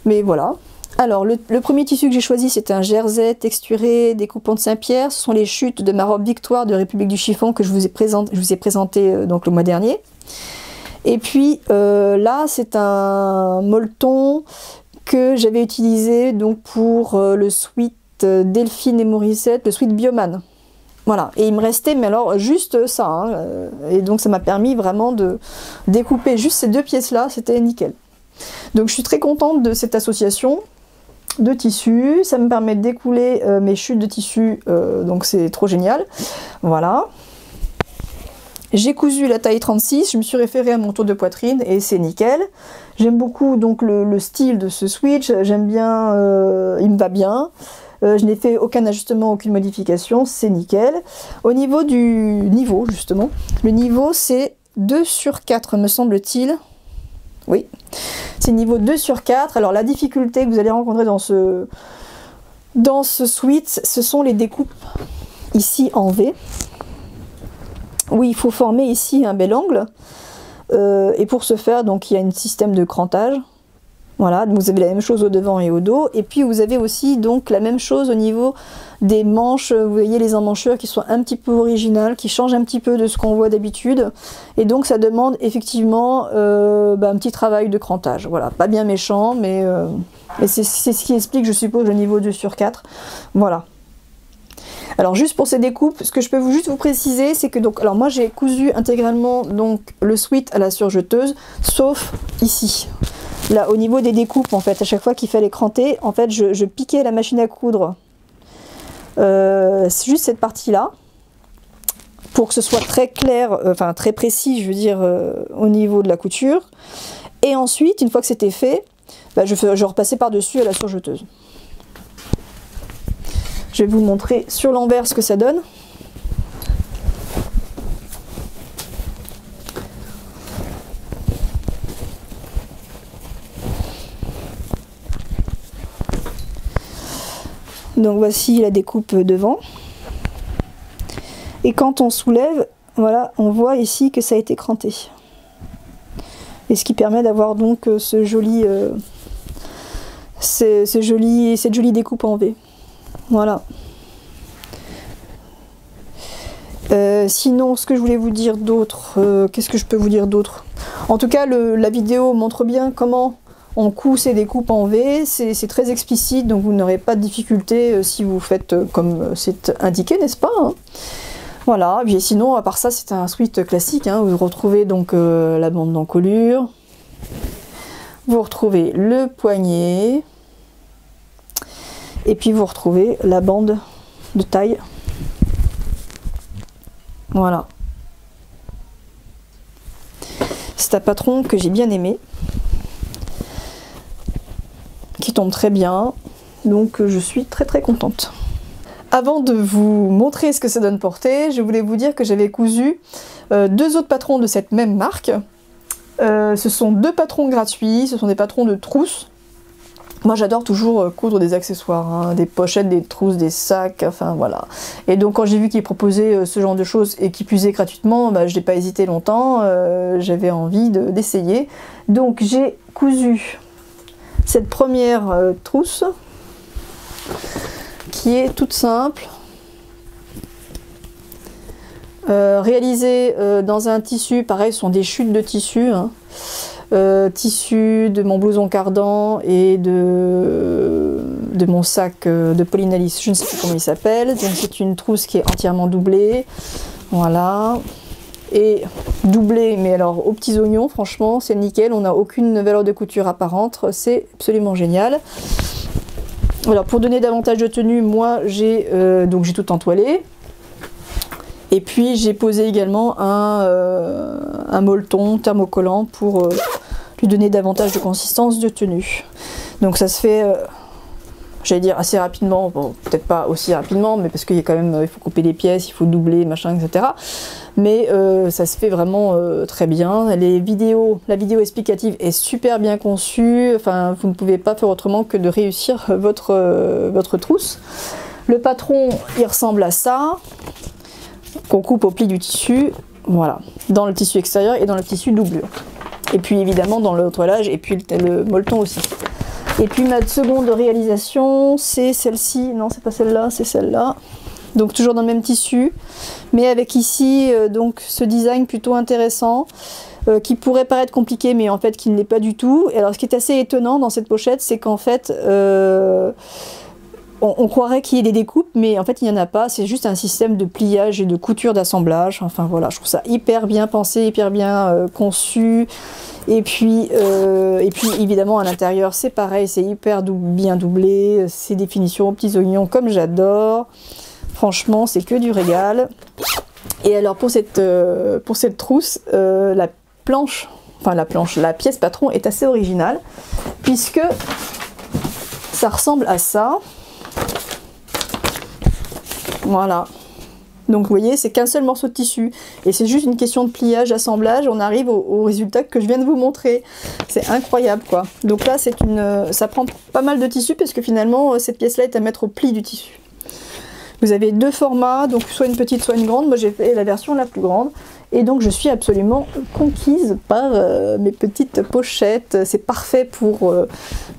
mais voilà. Alors le, le premier tissu que j'ai choisi, c'est un jersey texturé découpant de Saint-Pierre, ce sont les chutes de ma robe Victoire de République du Chiffon que je vous ai présenté, je vous ai présenté euh, donc le mois dernier. Et puis euh, là c'est un molleton que j'avais utilisé donc pour euh, le sweat euh, Delphine et Morissette, le sweat Biomane. Voilà, et il me restait, mais alors juste ça, hein. Et donc ça m'a permis vraiment de découper juste ces deux pièces-là, c'était nickel. Donc je suis très contente de cette association de tissus, ça me permet de découler euh, mes chutes de tissus, euh, donc c'est trop génial. Voilà. J'ai cousu la taille trente-six, je me suis référée à mon tour de poitrine et c'est nickel. J'aime beaucoup donc le, le style de ce switch, j'aime bien, euh, il me va bien. Euh, je n'ai fait aucun ajustement, aucune modification, c'est nickel. Au niveau du niveau, justement, le niveau c'est deux sur quatre, me semble-t-il. Oui, c'est niveau deux sur quatre. Alors la difficulté que vous allez rencontrer dans ce, dans ce sweat, ce sont les découpes ici en V. Oui, il faut former ici un bel angle. Euh, et pour ce faire, donc il y a un système de crantage. Voilà, donc vous avez la même chose au devant et au dos. Et puis vous avez aussi donc la même chose au niveau des manches. Vous voyez les emmanchures qui sont un petit peu originales, qui changent un petit peu de ce qu'on voit d'habitude. Et donc ça demande effectivement euh, bah, un petit travail de crantage. Voilà, pas bien méchant, mais euh, c'est ce qui explique, je suppose, le niveau deux sur quatre. Voilà. Alors juste pour ces découpes, ce que je peux vous juste vous préciser, c'est que donc, alors moi j'ai cousu intégralement donc le sweat à la surjeteuse, sauf ici. Là au niveau des découpes en fait, à chaque fois qu'il fallait cranter, en fait je, je piquais la machine à coudre, euh, c'est juste cette partie-là, pour que ce soit très clair, euh, enfin très précis je veux dire, euh, au niveau de la couture. Et ensuite, une fois que c'était fait, bah, je, je repassais par-dessus à la surjeteuse. Je vais vous montrer sur l'envers ce que ça donne. Donc voici la découpe devant. Et quand on soulève, voilà, on voit ici que ça a été cranté. Et ce qui permet d'avoir donc ce joli, euh, ce, ce joli, cette jolie découpe en V. Voilà. Euh, sinon, ce que je voulais vous dire d'autre, euh, qu'est-ce que je peux vous dire d'autre? En tout cas, le, la vidéo montre bien comment on coud ces découpes en V. C'est très explicite, donc vous n'aurez pas de difficulté euh, si vous faites euh, comme c'est indiqué, n'est-ce pas hein? Voilà. Et puis, sinon, à part ça, c'est un sweat classique. Hein, vous retrouvez donc euh, la bande d'encolure. Vous retrouvez le poignet. Et puis vous retrouvez la bande de taille. Voilà. C'est un patron que j'ai bien aimé, qui tombe très bien, donc je suis très très contente. Avant de vous montrer ce que ça donne portée, je voulais vous dire que j'avais cousu euh, deux autres patrons de cette même marque. Euh, ce sont deux patrons gratuits, ce sont des patrons de trousses. Moi j'adore toujours coudre des accessoires, hein, des pochettes, des trousses, des sacs, enfin voilà. Et donc quand j'ai vu qu'ils proposaient ce genre de choses et qu'ils puisaient gratuitement, bah, je n'ai pas hésité longtemps, euh, j'avais envie d'essayer. De, donc j'ai cousu cette première euh, trousse qui est toute simple, euh, réalisée euh, dans un tissu, pareil ce sont des chutes de tissu, hein. Euh, tissu de mon blouson cardan et de, de mon sac de Polynalis, je ne sais plus comment il s'appelle. Donc c'est une trousse qui est entièrement doublée, voilà, et doublée mais alors aux petits oignons, franchement c'est nickel, on n'a aucune valeur de couture apparente, c'est absolument génial. Alors pour donner davantage de tenue, moi j'ai euh, donc j'ai tout entoilé. Et puis j'ai posé également un, euh, un molleton thermocollant pour euh, lui donner davantage de consistance de tenue. Donc ça se fait, euh, j'allais dire assez rapidement, bon peut-être pas aussi rapidement, mais parce qu'il y a quand même, il faut couper les pièces, il faut doubler, machin, et cetera. Mais euh, ça se fait vraiment euh, très bien. Les vidéos, la vidéo explicative est super bien conçue. Enfin, vous ne pouvez pas faire autrement que de réussir votre, euh, votre trousse. Le patron, il ressemble à ça, qu'on coupe au pli du tissu, voilà, dans le tissu extérieur et dans le tissu doublure. Et puis évidemment dans le toilage et puis le, le molleton aussi. Et puis ma seconde réalisation, c'est celle-ci, non c'est pas celle-là, c'est celle-là. Donc toujours dans le même tissu, mais avec ici euh, donc ce design plutôt intéressant, euh, qui pourrait paraître compliqué mais en fait qui ne l'est pas du tout. Et alors ce qui est assez étonnant dans cette pochette, c'est qu'en fait... Euh, On, on croirait qu'il y ait des découpes, mais en fait il n'y en a pas, c'est juste un système de pliage et de couture d'assemblage, enfin voilà, je trouve ça hyper bien pensé, hyper bien euh, conçu, et puis, euh, et puis évidemment à l'intérieur c'est pareil, c'est hyper dou bien doublé, c'est des finitions aux petits oignons comme j'adore, franchement c'est que du régal. Et alors pour cette, euh, pour cette trousse, euh, la planche, enfin la planche, la pièce patron est assez originale, puisque ça ressemble à ça. Voilà, donc vous voyez c'est qu'un seul morceau de tissu et c'est juste une question de pliage, assemblage, on arrive au, au résultat que je viens de vous montrer, c'est incroyable quoi. Donc là c'est une, ça prend pas mal de tissu parce que finalement cette pièce là est à mettre au pli du tissu. Vous avez deux formats, donc soit une petite soit une grande, moi j'ai fait la version la plus grande Et donc je suis absolument conquise par euh, mes petites pochettes. C'est parfait pour, euh,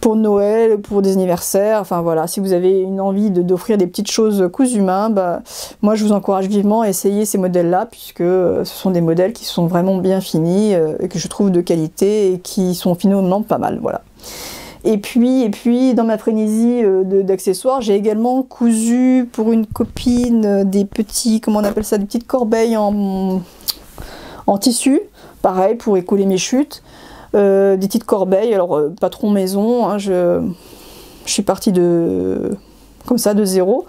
pour Noël, pour des anniversaires. Enfin voilà, si vous avez une envie de, d'offrir des petites choses cousues main, bah, moi je vous encourage vivement à essayer ces modèles-là, puisque euh, ce sont des modèles qui sont vraiment bien finis, euh, et que je trouve de qualité et qui sont finalement pas mal. Voilà. Et puis, et puis, dans ma frénésie d'accessoires, j'ai également cousu pour une copine des petits, comment on appelle ça, des petites corbeilles en, en tissu, pareil pour écouler mes chutes, euh, des petites corbeilles, alors euh, patron maison, hein, je, je suis partie de, comme ça, de zéro,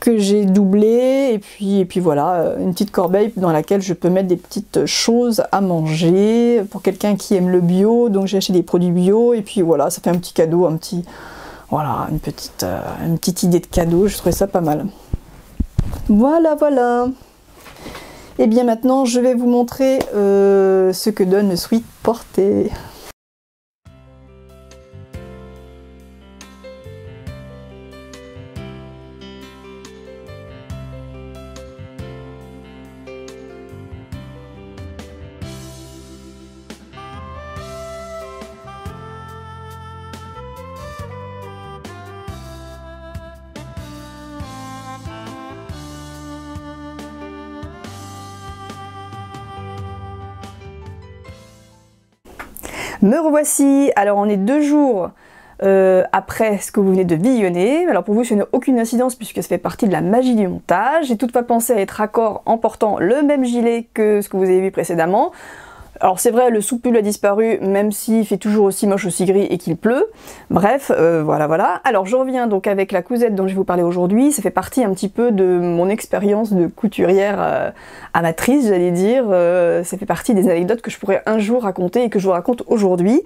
que j'ai doublé, et puis, et puis voilà, une petite corbeille dans laquelle je peux mettre des petites choses à manger, pour quelqu'un qui aime le bio, donc j'ai acheté des produits bio, et puis voilà, ça fait un petit cadeau, un petit, voilà, une petite, une petite idée de cadeau, je trouvais ça pas mal. Voilà, voilà. Et bien maintenant, je vais vous montrer euh, ce que donne le sweat porté. Me revoici. Alors on est deux jours euh, après ce que vous venez de visionner. Alors pour vous, ce n'est aucune incidence puisque ça fait partie de la magie du montage. J'ai toutefois pensé à être raccord en portant le même gilet que ce que vous avez vu précédemment. Alors c'est vrai, le sous-pull a disparu, même s'il fait toujours aussi moche, aussi gris et qu'il pleut. Bref, euh, voilà, voilà. Alors je reviens donc avec la cousette dont je vais vous parler aujourd'hui. Ça fait partie un petit peu de mon expérience de couturière euh, amatrice, j'allais dire. Euh, ça fait partie des anecdotes que je pourrais un jour raconter et que je vous raconte aujourd'hui.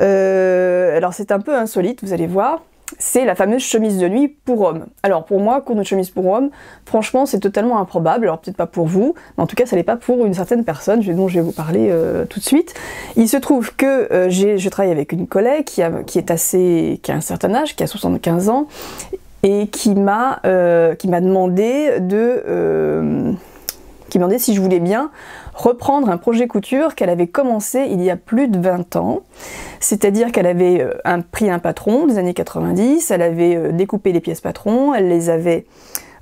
Euh, alors c'est un peu insolite, vous allez voir. C'est la fameuse chemise de nuit pour homme. Alors pour moi, cours de chemise pour homme, franchement c'est totalement improbable, alors peut-être pas pour vous, mais en tout cas ça n'est pas pour une certaine personne dont je vais vous parler euh, tout de suite. Il se trouve que euh, je travaille avec une collègue qui, a, qui est assez, qui a un certain âge, qui a soixante-quinze ans, et qui m'a euh, demandé de... Euh, qui me demandait si je voulais bien reprendre un projet couture qu'elle avait commencé il y a plus de vingt ans. C'est-à-dire qu'elle avait un, pris un patron des années quatre-vingt-dix, elle avait découpé les pièces patrons, elle les avait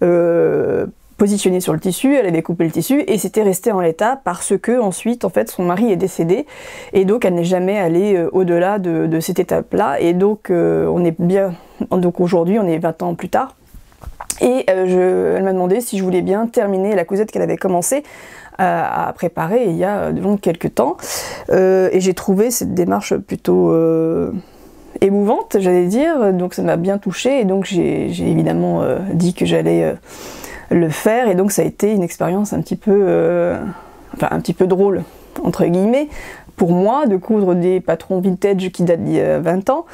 euh, positionnées sur le tissu, elle avait coupé le tissu et c'était resté en l'état parce que ensuite, en fait, son mari est décédé et donc elle n'est jamais allée au-delà de, de cette étape-là. Et donc, euh, on est bien, donc aujourd'hui, on est vingt ans plus tard. Et euh, je, elle m'a demandé si je voulais bien terminer la cousette qu'elle avait commencé euh, à préparer il y a donc quelques temps. Euh, et j'ai trouvé cette démarche plutôt euh, émouvante, j'allais dire. Donc ça m'a bien touchée et donc j'ai évidemment euh, dit que j'allais euh, le faire. Et donc ça a été une expérience un petit peu, euh, enfin un petit peu drôle, entre guillemets, pour moi, de coudre des patrons vintage qui datent d'il y a vingt ans,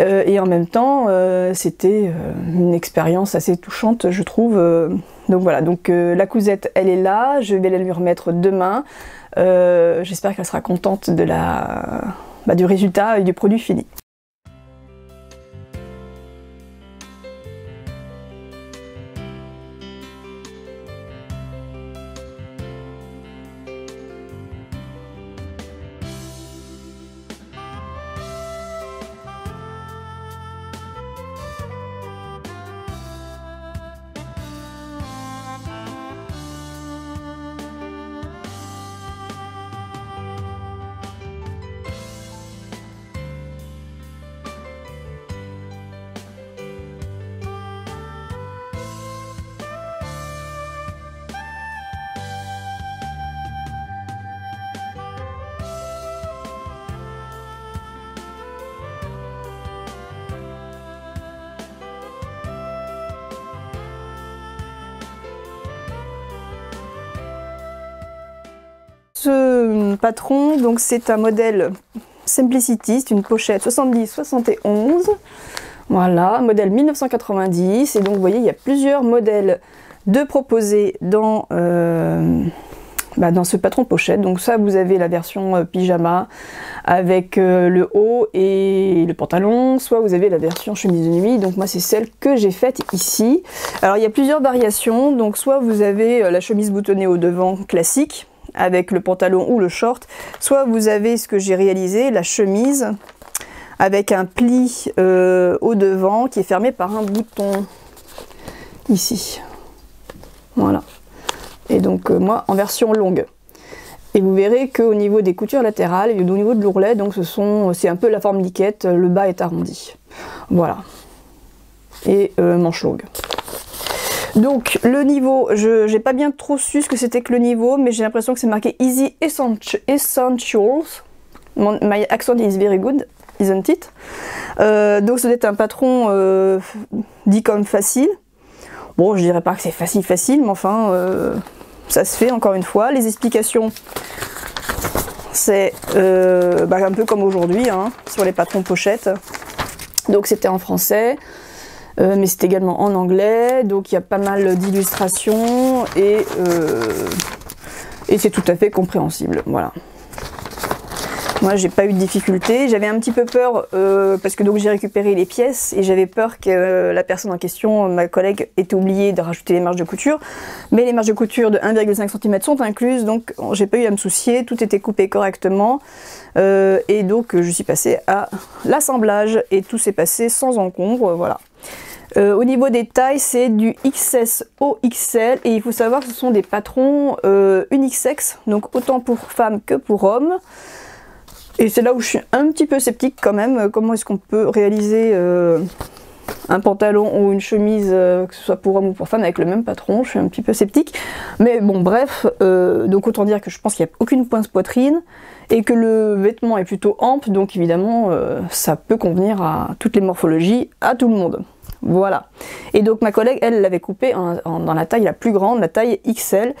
euh, et en même temps, euh, c'était une expérience assez touchante, je trouve. Euh, donc voilà, donc euh, la cousette, elle est là, je vais la lui remettre demain. Euh, j'espère qu'elle sera contente de la, bah, du résultat et du produit fini. Ce patron, donc c'est un modèle Simplicity, c'est une pochette soixante-dix soixante et onze, voilà, modèle mille neuf cent quatre-vingt-dix, et donc vous voyez il y a plusieurs modèles de proposés dans, euh, bah, dans ce patron pochette. Donc ça vous avez la version euh, pyjama avec euh, le haut et le pantalon, soit vous avez la version chemise de nuit, donc moi c'est celle que j'ai faite ici. Alors il y a plusieurs variations, donc soit vous avez euh, la chemise boutonnée au devant classique, avec le pantalon ou le short, soit vous avez ce que j'ai réalisé, la chemise avec un pli euh, au devant qui est fermé par un bouton ici. Voilà. Et donc euh, moi en version longue. Et vous verrez qu'au niveau des coutures latérales et au niveau de l'ourlet, donc ce sont, c'est un peu la forme liquette, le bas est arrondi. Voilà. Et euh, manche longue. Donc le niveau, je n'ai pas bien trop su ce que c'était que le niveau, mais j'ai l'impression que c'est marqué Easy Essentials. My accent is very good, isn't it? Euh, donc c'est un patron euh, dit comme facile. Bon, je dirais pas que c'est facile facile, mais enfin... Euh ça se fait encore une fois. Les explications, c'est euh, bah, un peu comme aujourd'hui, hein, sur les patrons pochettes. Donc c'était en français, euh, mais c'est également en anglais. Donc il y a pas mal d'illustrations et, euh, et c'est tout à fait compréhensible. Voilà. Moi j'ai pas eu de difficulté. J'avais un petit peu peur euh, parce que donc j'ai récupéré les pièces et j'avais peur que euh, la personne en question, ma collègue, ait oublié de rajouter les marges de couture. Mais les marges de couture de un virgule cinq centimètres sont incluses, donc j'ai pas eu à me soucier. Tout était coupé correctement euh, et donc je suis passée à l'assemblage et tout s'est passé sans encombre. Voilà. Euh, au niveau des tailles, c'est du X S au X L et il faut savoir que ce sont des patrons euh, unisex, donc autant pour femmes que pour hommes. Et c'est là où je suis un petit peu sceptique quand même. Comment est-ce qu'on peut réaliser euh, un pantalon ou une chemise, euh, que ce soit pour homme ou pour femme, avec le même patron? Je suis un petit peu sceptique. Mais bon, bref, euh, donc autant dire que je pense qu'il n'y a aucune pince poitrine et que le vêtement est plutôt ample. Donc évidemment, euh, ça peut convenir à toutes les morphologies, à tout le monde. Voilà. Et donc ma collègue, elle l'avait coupé en, en, dans la taille la plus grande, la taille X L.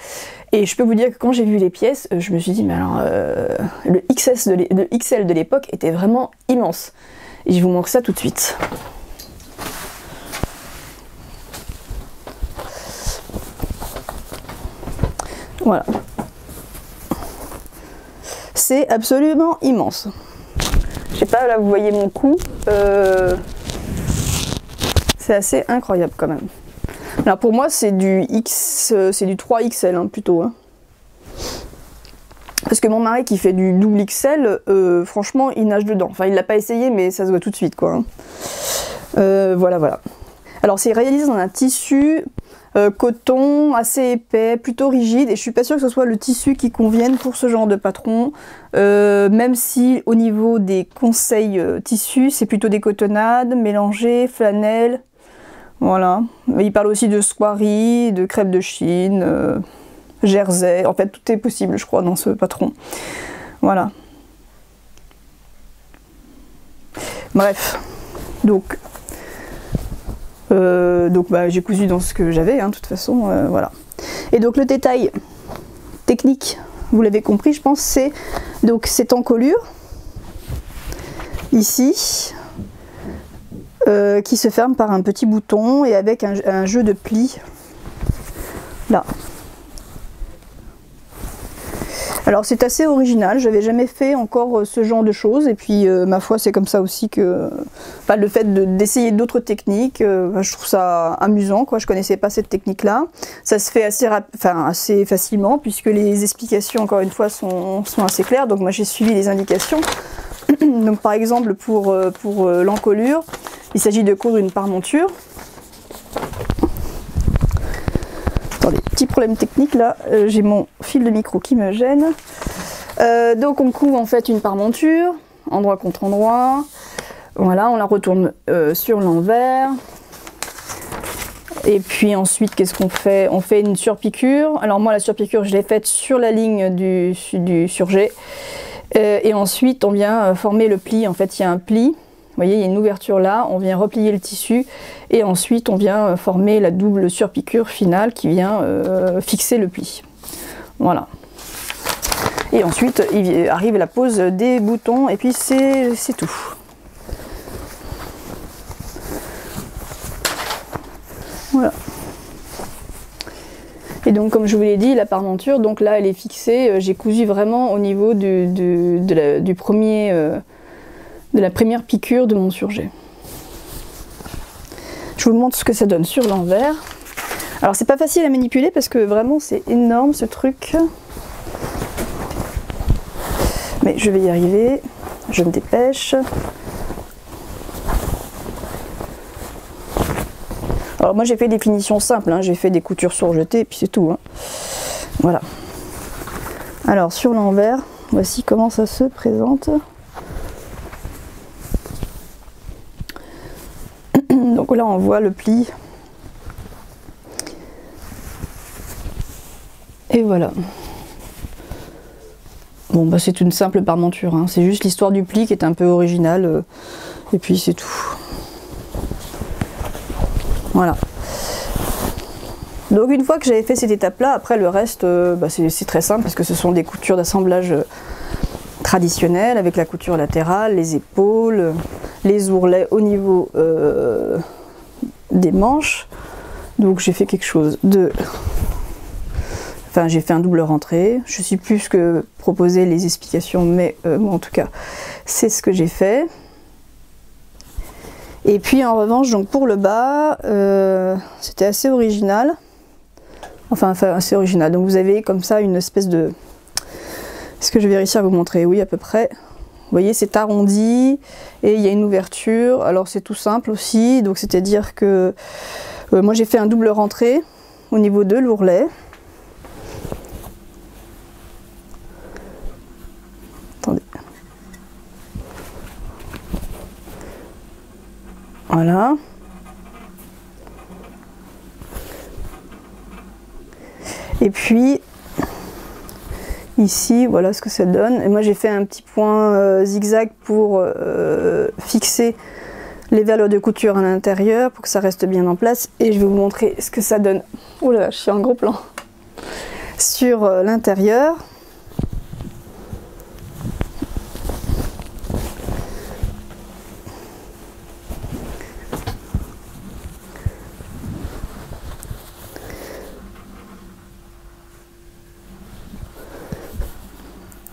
Et je peux vous dire que quand j'ai vu les pièces, je me suis dit, mais alors, euh, le, X S de le X L de l'époque était vraiment immense. Et je vous montre ça tout de suite. Voilà. C'est absolument immense. Je sais pas, là vous voyez mon cou. Euh... C'est assez incroyable quand même. Alors pour moi c'est du X, c'est du trois X L hein, plutôt. Hein. Parce que mon mari qui fait du double X L, euh, franchement il nage dedans. Enfin il l'a pas essayé mais ça se voit tout de suite quoi. Hein. Euh, voilà voilà. Alors c'est réalisé dans un tissu euh, coton assez épais, plutôt rigide. Et je suis pas sûre que ce soit le tissu qui convienne pour ce genre de patron. Euh, même si au niveau des conseils euh, tissus, c'est plutôt des cotonnades, mélangées, flanelles. Voilà, il parle aussi de soieries, de crêpes de Chine, euh, jersey, en fait tout est possible je crois dans ce patron. Voilà. Bref, donc, euh, donc bah, j'ai cousu dans ce que j'avais, hein, de toute façon, euh, voilà. Et donc le détail technique, vous l'avez compris je pense, c'est donc cette encolure, ici, Euh, qui se ferme par un petit bouton et avec un, un jeu de plis là. Alors c'est assez original, j'avais jamais fait encore ce genre de choses et puis euh, ma foi c'est comme ça aussi que enfin, le fait d'essayer de, d'autres techniques, euh, je trouve ça amusant quoi, je connaissais pas cette technique là. Ça se fait assez, enfin, assez facilement puisque les explications encore une fois sont, sont assez claires, donc moi j'ai suivi les indications. Donc par exemple pour, pour l'encolure, il s'agit de coudre une paremonture. Attendez, petit problème technique là, euh, j'ai mon fil de micro qui me gêne. Euh, donc on coud en fait une paremonture, endroit contre endroit. Voilà, on la retourne euh, sur l'envers. Et puis ensuite, qu'est-ce qu'on fait? On fait une surpiqûre. Alors moi la surpiqûre, je l'ai faite sur la ligne du, du surjet. Euh, et ensuite, on vient former le pli. En fait, il y a un pli. Vous voyez, il y a une ouverture là, on vient replier le tissu et ensuite on vient former la double surpiqûre finale qui vient euh, fixer le pli. Voilà. Et ensuite, il arrive la pose des boutons et puis c'est tout. Voilà. Et donc comme je vous l'ai dit, la parementure, donc là elle est fixée, j'ai cousu vraiment au niveau du, du, de la, du premier... Euh, de la première piqûre de mon surjet. Je vous montre ce que ça donne sur l'envers. Alors c'est pas facile à manipuler parce que vraiment c'est énorme ce truc. mais je vais y arriver, je me dépêche. Alors moi j'ai fait des finitions simples, hein. J'ai fait des coutures surjetées et puis c'est tout, hein. Voilà. Alors sur l'envers, voici comment ça se présente. Donc là on voit le pli. Et voilà. Bon bah c'est une simple parmenture, hein. C'est juste l'histoire du pli qui est un peu originale. Euh, et puis c'est tout. Voilà. Donc une fois que j'avais fait cette étape là, après le reste euh, bah c'est très simple parce que ce sont des coutures d'assemblage euh, traditionnelles avec la couture latérale, les épaules, les ourlets au niveau euh, des manches. Donc j'ai fait quelque chose de... Enfin j'ai fait un double rentrée. Je suis plus que proposer les explications mais euh, bon, en tout cas c'est ce que j'ai fait. Et puis en revanche, donc pour le bas, euh, c'était assez original, enfin, enfin assez original, donc vous avez comme ça une espèce de, est-ce que je vais réussir à vous montrer? Oui, à peu près, vous voyez c'est arrondi et il y a une ouverture, alors c'est tout simple aussi, donc c'est-à-dire que euh, moi j'ai fait un double rentrée au niveau de l'ourlet, attendez. Voilà. Et puis ici, voilà ce que ça donne. Et moi j'ai fait un petit point euh, zigzag pour euh, fixer les valeurs de couture à l'intérieur pour que ça reste bien en place. Et je vais vous montrer ce que ça donne. Oh là là, je suis en gros plan sur euh, l'intérieur.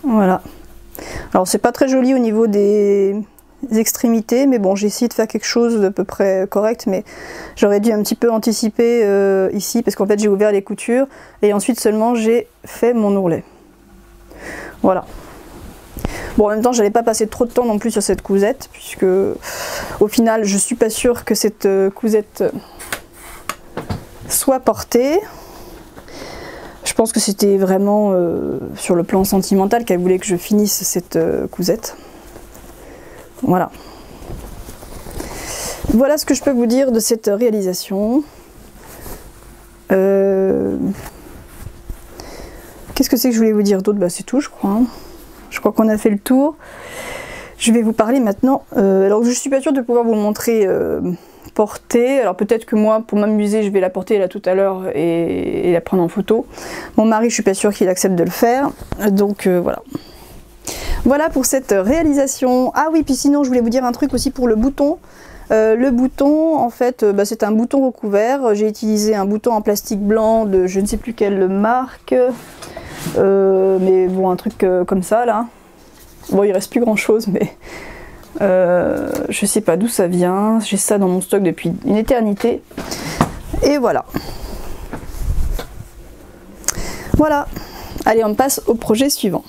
Voilà. Alors c'est pas très joli au niveau des extrémités, mais bon j'ai essayé de faire quelque chose d'à peu près correct, mais j'aurais dû un petit peu anticiper euh, ici, parce qu'en fait j'ai ouvert les coutures, et ensuite seulement j'ai fait mon ourlet. Voilà. Bon en même temps j'allais pas passer trop de temps non plus sur cette cousette, puisque au final je suis pas sûre que cette cousette soit portée. Je pense que c'était vraiment euh, sur le plan sentimental qu'elle voulait que je finisse cette euh, cousette. Voilà. Voilà ce que je peux vous dire de cette réalisation. Euh... Qu'est-ce que c'est que je voulais vous dire d'autre? Bah, c'est tout, je crois, hein. Je crois qu'on a fait le tour. Je vais vous parler maintenant. Euh, alors, je ne suis pas sûre de pouvoir vous le montrer. Euh, Portée. Alors peut-être que moi, pour m'amuser, je vais la porter là tout à l'heure et, et la prendre en photo. Mon mari, je suis pas sûre qu'il accepte de le faire, donc euh, voilà. Voilà pour cette réalisation. Ah oui, puis sinon, je voulais vous dire un truc aussi pour le bouton. Euh, le bouton, en fait, euh, bah, c'est un bouton recouvert. J'ai utilisé un bouton en plastique blanc de je ne sais plus quelle marque, euh, mais bon, un truc euh, comme ça là. Bon, il reste plus grand chose, mais. Euh, je sais pas d'où ça vient, j'ai ça dans mon stock depuis une éternité et voilà. Voilà, allez on passe au projet suivant.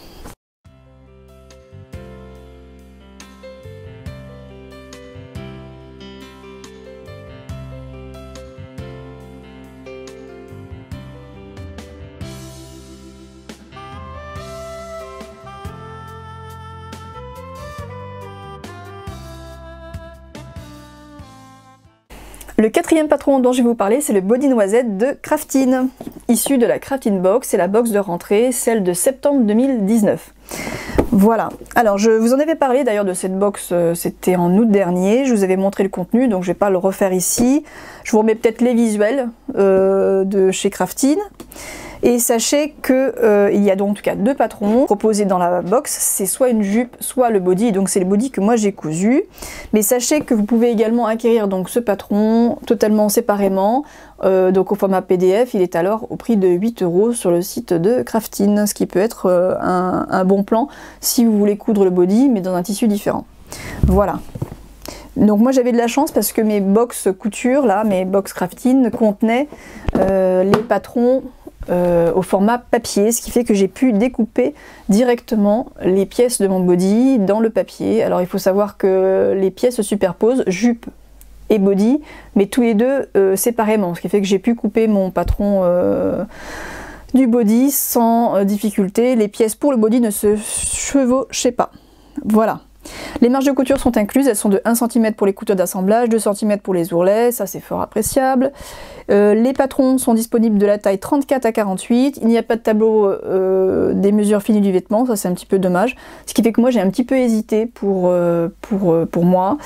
Le quatrième patron dont je vais vous parler, c'est le body noisette de Craftine, issu de la Craftine Box, c'est la box de rentrée, celle de septembre deux mille dix-neuf. Voilà, alors je vous en avais parlé d'ailleurs de cette box, c'était en août dernier, je vous avais montré le contenu, donc je ne vais pas le refaire ici. Je vous remets peut-être les visuels euh, de chez Craftine. Et sachez que euh, il y a donc en tout cas deux patrons proposés dans la box, c'est soit une jupe, soit le body, donc c'est le body que moi j'ai cousu. Mais sachez que vous pouvez également acquérir donc ce patron totalement séparément, euh, donc au format P D F, il est alors au prix de huit euros sur le site de Craftine, ce qui peut être euh, un, un bon plan si vous voulez coudre le body mais dans un tissu différent. Voilà. Donc moi j'avais de la chance parce que mes box couture là, mes box Craftine contenaient euh, les patrons euh, au format papier, ce qui fait que j'ai pu découper directement les pièces de mon body dans le papier. Alors il faut savoir que les pièces se superposent, jupe et body, mais tous les deux euh, séparément, ce qui fait que j'ai pu couper mon patron euh, du body sans difficulté. Les pièces pour le body ne se chevauchaient pas. Voilà. Les marges de couture sont incluses, elles sont de un centimètre pour les coutures d'assemblage, deux centimètres pour les ourlets, ça c'est fort appréciable. Euh, les patrons sont disponibles de la taille trente-quatre à quarante-huit, il n'y a pas de tableau euh, des mesures finies du vêtement, ça c'est un petit peu dommage. Ce qui fait que moi j'ai un petit peu hésité pour, euh, pour, euh, pour moi,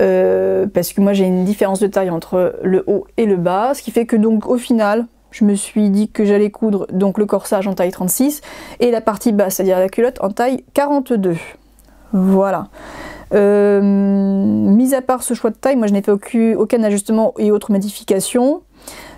euh, parce que moi j'ai une différence de taille entre le haut et le bas, ce qui fait que donc au final... je me suis dit que j'allais coudre donc le corsage en taille trente-six et la partie basse, c'est-à-dire la culotte, en taille quarante-deux. Voilà. Euh, mis à part ce choix de taille, moi je n'ai fait aucun, aucun ajustement et autres modifications.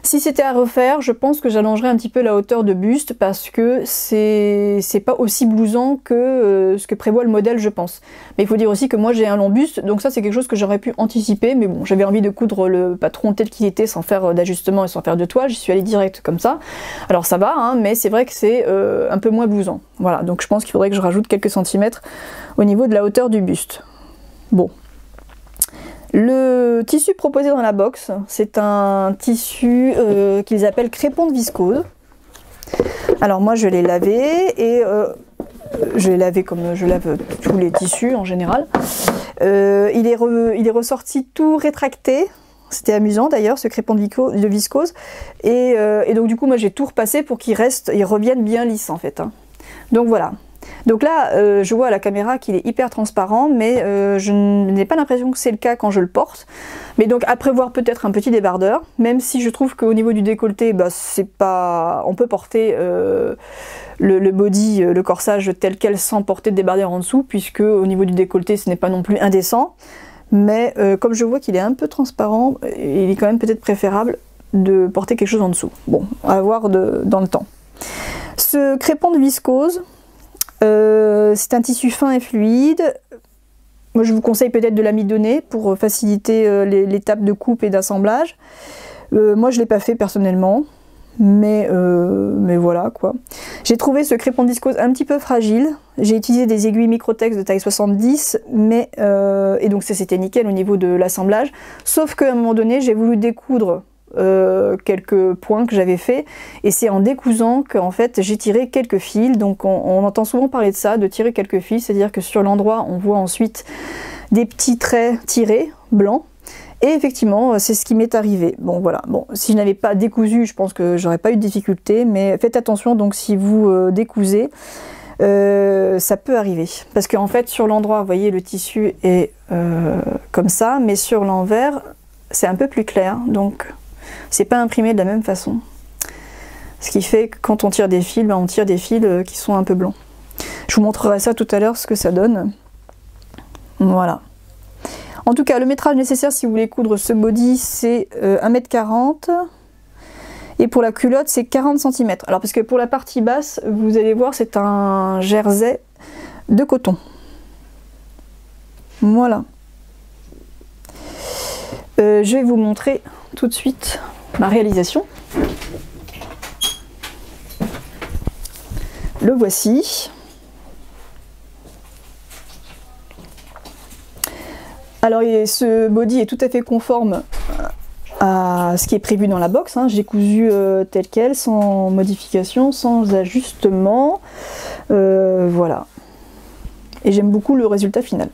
Si c'était à refaire, je pense que j'allongerais un petit peu la hauteur de buste parce que c'est pas aussi blousant que euh, ce que prévoit le modèle, je pense. Mais il faut dire aussi que moi j'ai un long buste, donc ça c'est quelque chose que j'aurais pu anticiper, mais bon, j'avais envie de coudre le patron tel qu'il était sans faire d'ajustement et sans faire de toile, j'y suis allée direct comme ça. Alors ça va, hein, mais c'est vrai que c'est euh, un peu moins blousant. Voilà, donc je pense qu'il faudrait que je rajoute quelques centimètres au niveau de la hauteur du buste. Bon. Le tissu proposé dans la box, c'est un tissu euh, qu'ils appellent crépon de viscose. Alors moi je l'ai lavé et euh, je l'ai lavé comme je lave tous les tissus en général. Euh, il est re, il est ressorti tout rétracté. C'était amusant d'ailleurs ce crépon de viscose. Et, euh, et donc du coup moi j'ai tout repassé pour qu'il reste, il revienne bien lisse en fait. Hein. Donc voilà. Donc là, euh, je vois à la caméra qu'il est hyper transparent, mais euh, je n'ai pas l'impression que c'est le cas quand je le porte. Mais donc à prévoir peut-être un petit débardeur, même si je trouve qu'au niveau du décolleté, bah, c'est pas, on peut porter euh, le, le body, le corsage tel quel sans porter de débardeur en dessous, puisque au niveau du décolleté, ce n'est pas non plus indécent. Mais euh, comme je vois qu'il est un peu transparent, il est quand même peut-être préférable de porter quelque chose en dessous. Bon, à voir de, dans le temps. Ce crépon de viscose... Euh, c'est un tissu fin et fluide. Moi, je vous conseille peut-être de l'amidonner pour faciliter euh, l'étape de coupe et d'assemblage. Euh, moi, je ne l'ai pas fait personnellement, mais, euh, mais voilà quoi. J'ai trouvé ce crépon de viscose un petit peu fragile. J'ai utilisé des aiguilles microtex de taille soixante-dix, mais, euh, et donc ça c'était nickel au niveau de l'assemblage. Sauf qu'à un moment donné, j'ai voulu découdre Euh, quelques points que j'avais fait, et c'est en décousant que en fait j'ai tiré quelques fils. Donc on, on entend souvent parler de ça, de tirer quelques fils, c'est à dire que sur l'endroit on voit ensuite des petits traits tirés blancs, et effectivement c'est ce qui m'est arrivé. Bon voilà, bon, si je n'avais pas décousu je pense que j'aurais pas eu de difficulté, mais faites attention donc si vous euh, décousez, euh, ça peut arriver parce qu'en fait sur l'endroit vous voyez le tissu est euh, comme ça, mais sur l'envers c'est un peu plus clair, donc c'est pas imprimé de la même façon. Ce qui fait que quand on tire des fils, ben on tire des fils qui sont un peu blancs. Je vous montrerai ça tout à l'heure, ce que ça donne. Voilà. En tout cas, le métrage nécessaire si vous voulez coudre ce body, c'est un mètre quarante. Et pour la culotte, c'est quarante centimètres. Alors parce que pour la partie basse, vous allez voir, c'est un jersey de coton. Voilà. Euh, je vais vous montrer... tout de suite ma réalisation. Le voici. Alors ce body est tout à fait conforme à ce qui est prévu dans la box, hein. J'ai cousu euh, tel quel, sans modification, sans ajustement, euh, voilà, et j'aime beaucoup le résultat final.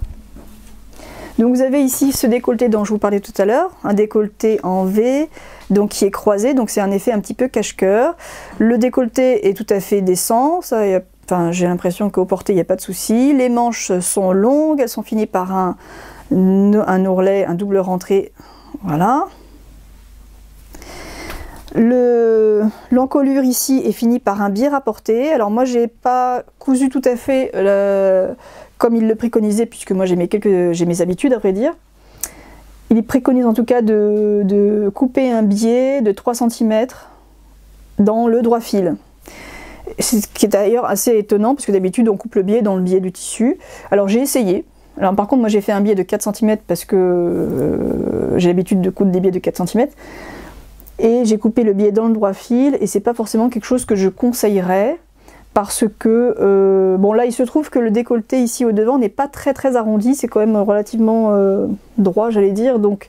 Donc vous avez ici ce décolleté dont je vous parlais tout à l'heure, un décolleté en V, donc qui est croisé, donc c'est un effet un petit peu cache-cœur. Le décolleté est tout à fait décent, ça, y a, enfin, j'ai l'impression qu'au porté il n'y a pas de souci. Les manches sont longues, elles sont finies par un, un ourlet, un double rentré, voilà. L'encolure ici est finie par un biais rapporté. Alors moi j'ai pas cousu tout à fait le... comme il le préconisait, puisque moi j'ai mes, quelques, mes habitudes à vrai dire. Il préconise en tout cas de, de couper un biais de trois centimètres dans le droit fil. C'est ce qui est d'ailleurs assez étonnant, parce que d'habitude on coupe le biais dans le biais du tissu. Alors j'ai essayé. Alors par contre moi j'ai fait un biais de quatre centimètres parce que euh, j'ai l'habitude de coudre des biais de quatre centimètres. et j'ai coupé le biais dans le droit fil, et c'est pas forcément quelque chose que je conseillerais parce que euh, bon, là il se trouve que le décolleté ici au devant n'est pas très très arrondi, c'est quand même relativement euh, droit, j'allais dire, donc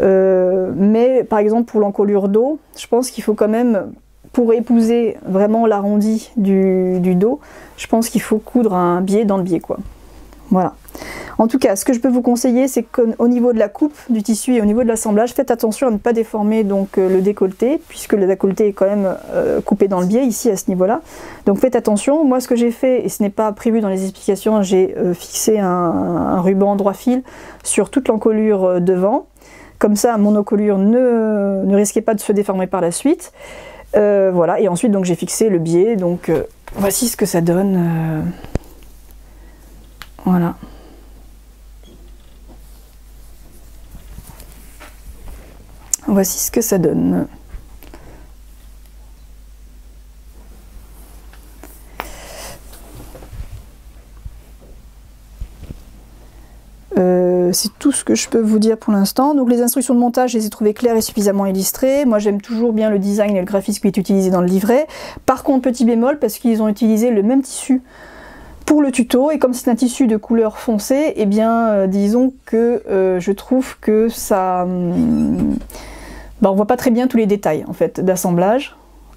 euh, mais par exemple pour l'encolure dos, je pense qu'il faut quand même, pour épouser vraiment l'arrondi du, du dos, je pense qu'il faut coudre un biais dans le biais, quoi. Voilà. En tout cas, ce que je peux vous conseiller, c'est qu'au niveau de la coupe du tissu et au niveau de l'assemblage, faites attention à ne pas déformer donc le décolleté, puisque le décolleté est quand même euh, coupé dans le biais ici à ce niveau-là. Donc faites attention. Moi, ce que j'ai fait, et ce n'est pas prévu dans les explications, j'ai euh, fixé un, un ruban droit fil sur toute l'encolure euh, devant. Comme ça, mon encolure ne, ne risquait pas de se déformer par la suite. Euh, voilà. Et ensuite, donc j'ai fixé le biais. Donc euh, voici ce que ça donne. Euh... Voilà. Voici ce que ça donne. Euh, c'est tout ce que je peux vous dire pour l'instant. Donc les instructions de montage, je les ai trouvées claires et suffisamment illustrées. Moi j'aime toujours bien le design et le graphisme qui est utilisé dans le livret. Par contre, petit bémol, parce qu'ils ont utilisé le même tissu pour le tuto, et comme c'est un tissu de couleur foncée, eh bien euh, disons que euh, je trouve que ça... Hum, ben, on voit pas très bien tous les détails en fait d'assemblage,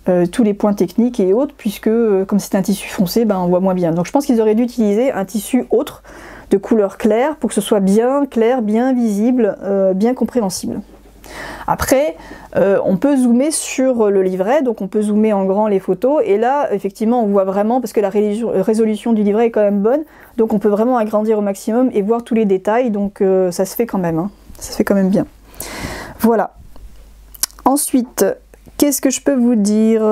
euh, tous les points techniques et autres, puisque euh, comme c'est un tissu foncé, ben, on voit moins bien. Donc je pense qu'ils auraient dû utiliser un tissu autre, de couleur claire, pour que ce soit bien clair, bien visible, euh, bien compréhensible. Après, euh, on peut zoomer sur le livret, donc on peut zoomer en grand les photos, et là, effectivement, on voit vraiment, parce que la résolution du livret est quand même bonne, donc on peut vraiment agrandir au maximum et voir tous les détails, donc euh, ça se fait quand même, hein. Ça se fait quand même bien. Voilà. Ensuite, qu'est-ce que je peux vous dire ?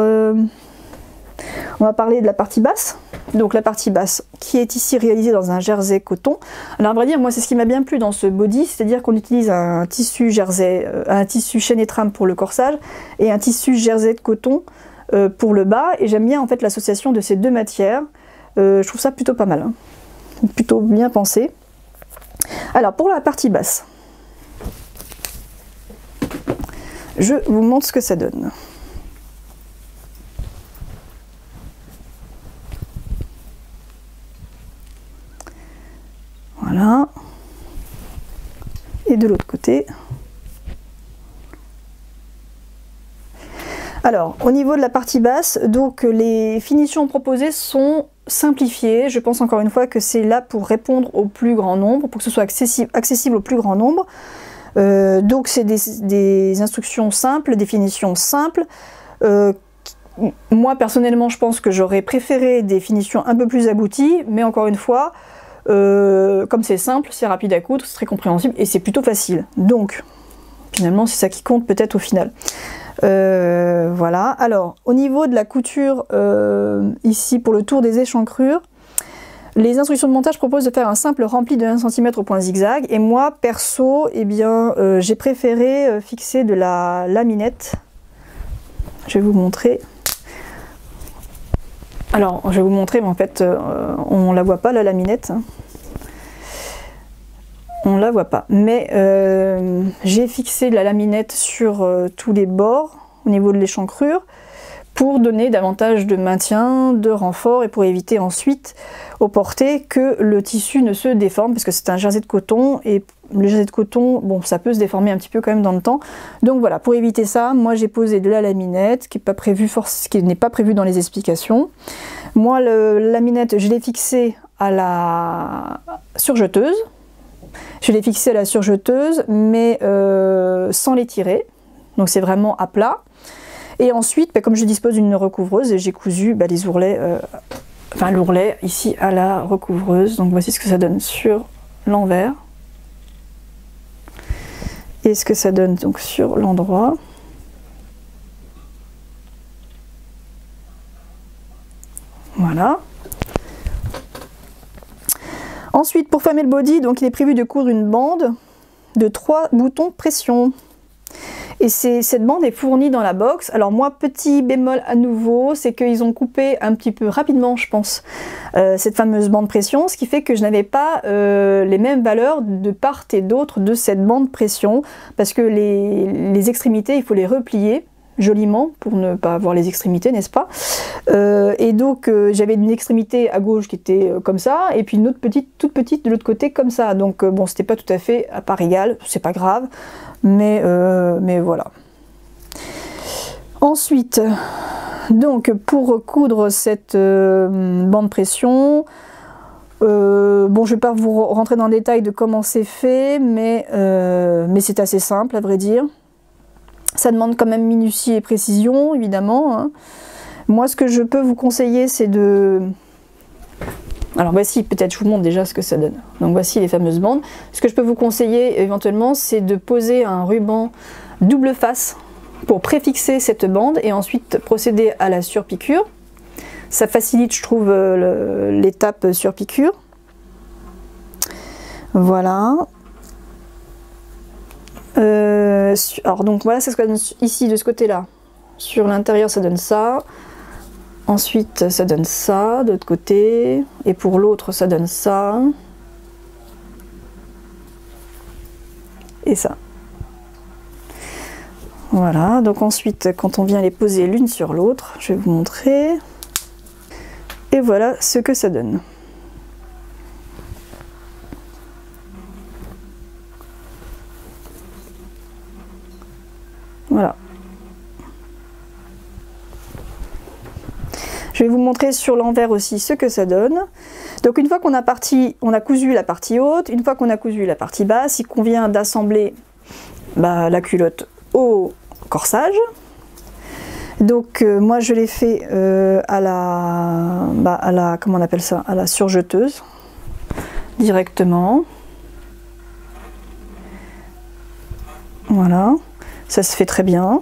On va parler de la partie basse, donc la partie basse qui est ici réalisée dans un jersey coton. Alors à vrai dire, moi c'est ce qui m'a bien plu dans ce body, c'est-à-dire qu'on utilise un tissu jersey, un tissu chaîne et trame pour le corsage et un tissu jersey de coton pour le bas, et j'aime bien en fait l'association de ces deux matières, je trouve ça plutôt pas mal, hein. Plutôt bien pensé. Alors pour la partie basse, je vous montre ce que ça donne. Voilà, et de l'autre côté. Alors, au niveau de la partie basse, donc les finitions proposées sont simplifiées. Je pense encore une fois que c'est là pour répondre au plus grand nombre, pour que ce soit accessi- accessible au plus grand nombre. Euh, donc c'est des, des instructions simples, des finitions simples. Euh, moi personnellement, je pense que j'aurais préféré des finitions un peu plus abouties, mais encore une fois, Euh, comme c'est simple, c'est rapide à coudre, c'est très compréhensible et c'est plutôt facile. Donc, finalement, c'est ça qui compte peut-être au final. Euh, voilà. Alors, au niveau de la couture, euh, ici pour le tour des échancrures, les instructions de montage proposent de faire un simple rempli de un centimètre au point zigzag. Et moi, perso, eh bien, euh, j'ai préféré euh, fixer de la laminette. Je vais vous montrer. Alors, je vais vous montrer, mais en fait, euh, on la voit pas, la laminette. On la voit pas. Mais euh, j'ai fixé de la laminette sur euh, tous les bords, au niveau de l'échancrure, pour donner davantage de maintien, de renfort, et pour éviter ensuite, au porté, que le tissu ne se déforme, parce que c'est un jersey de coton, et le jersey de coton, bon, ça peut se déformer un petit peu quand même dans le temps. Donc voilà, pour éviter ça, moi j'ai posé de la laminette, qui n'est pas prévue prévu dans les explications. Moi, le, la laminette, je l'ai fixée à la surjeteuse, je l'ai fixée à la surjeteuse, mais euh, sans l'étirer, donc c'est vraiment à plat. Et ensuite, bah, comme je dispose d'une recouvreuse, j'ai cousu bah, les ourlets, euh, enfin l'ourlet ici à la recouvreuse. Donc voici ce que ça donne sur l'envers. Et ce que ça donne donc sur l'endroit. Voilà. Ensuite, pour fermer le body, donc il est prévu de coudre une bande de trois boutons pression. Et cette bande est fournie dans la box. Alors moi, petit bémol à nouveau, c'est qu'ils ont coupé un petit peu rapidement, je pense, euh, cette fameuse bande pression, ce qui fait que je n'avais pas euh, les mêmes valeurs de part et d'autre de cette bande pression, parce que les, les extrémités, il faut les replier joliment pour ne pas avoir les extrémités, n'est-ce pas? euh, Et donc euh, j'avais une extrémité à gauche qui était euh, comme ça, et puis une autre petite, toute petite de l'autre côté comme ça. Donc euh, bon, c'était pas tout à fait à part égale, c'est pas grave, mais, euh, mais voilà. Ensuite, donc pour recoudre cette euh, bande pression, euh, bon, je vais pas vous rentrer dans le détail de comment c'est fait, mais, euh, mais c'est assez simple à vrai dire. Ça demande quand même minutie et précision, évidemment, hein. Moi, ce que je peux vous conseiller, c'est de... Alors voici, peut-être je vous montre déjà ce que ça donne. Donc voici les fameuses bandes. Ce que je peux vous conseiller éventuellement, c'est de poser un ruban double face pour préfixer cette bande et ensuite procéder à la surpiqûre. Ça facilite, je trouve, l'étape surpiqûre. Voilà. Euh, alors donc voilà, ça donne ici de ce côté là. Sur l'intérieur ça donne ça, ensuite ça donne ça de l'autre côté, et pour l'autre ça donne ça et ça. Voilà, donc ensuite quand on vient les poser l'une sur l'autre, je vais vous montrer, et voilà ce que ça donne. Voilà. Je vais vous montrer sur l'envers aussi ce que ça donne. Donc une fois qu'on a, parti, on a cousu la partie haute, une fois qu'on a cousu la partie basse, il convient d'assembler bah, la culotte au corsage. Donc euh, moi je l'ai fait euh, à la, bah, à la, comment on appelle ça, à la surjeteuse directement. Voilà. Ça se fait très bien.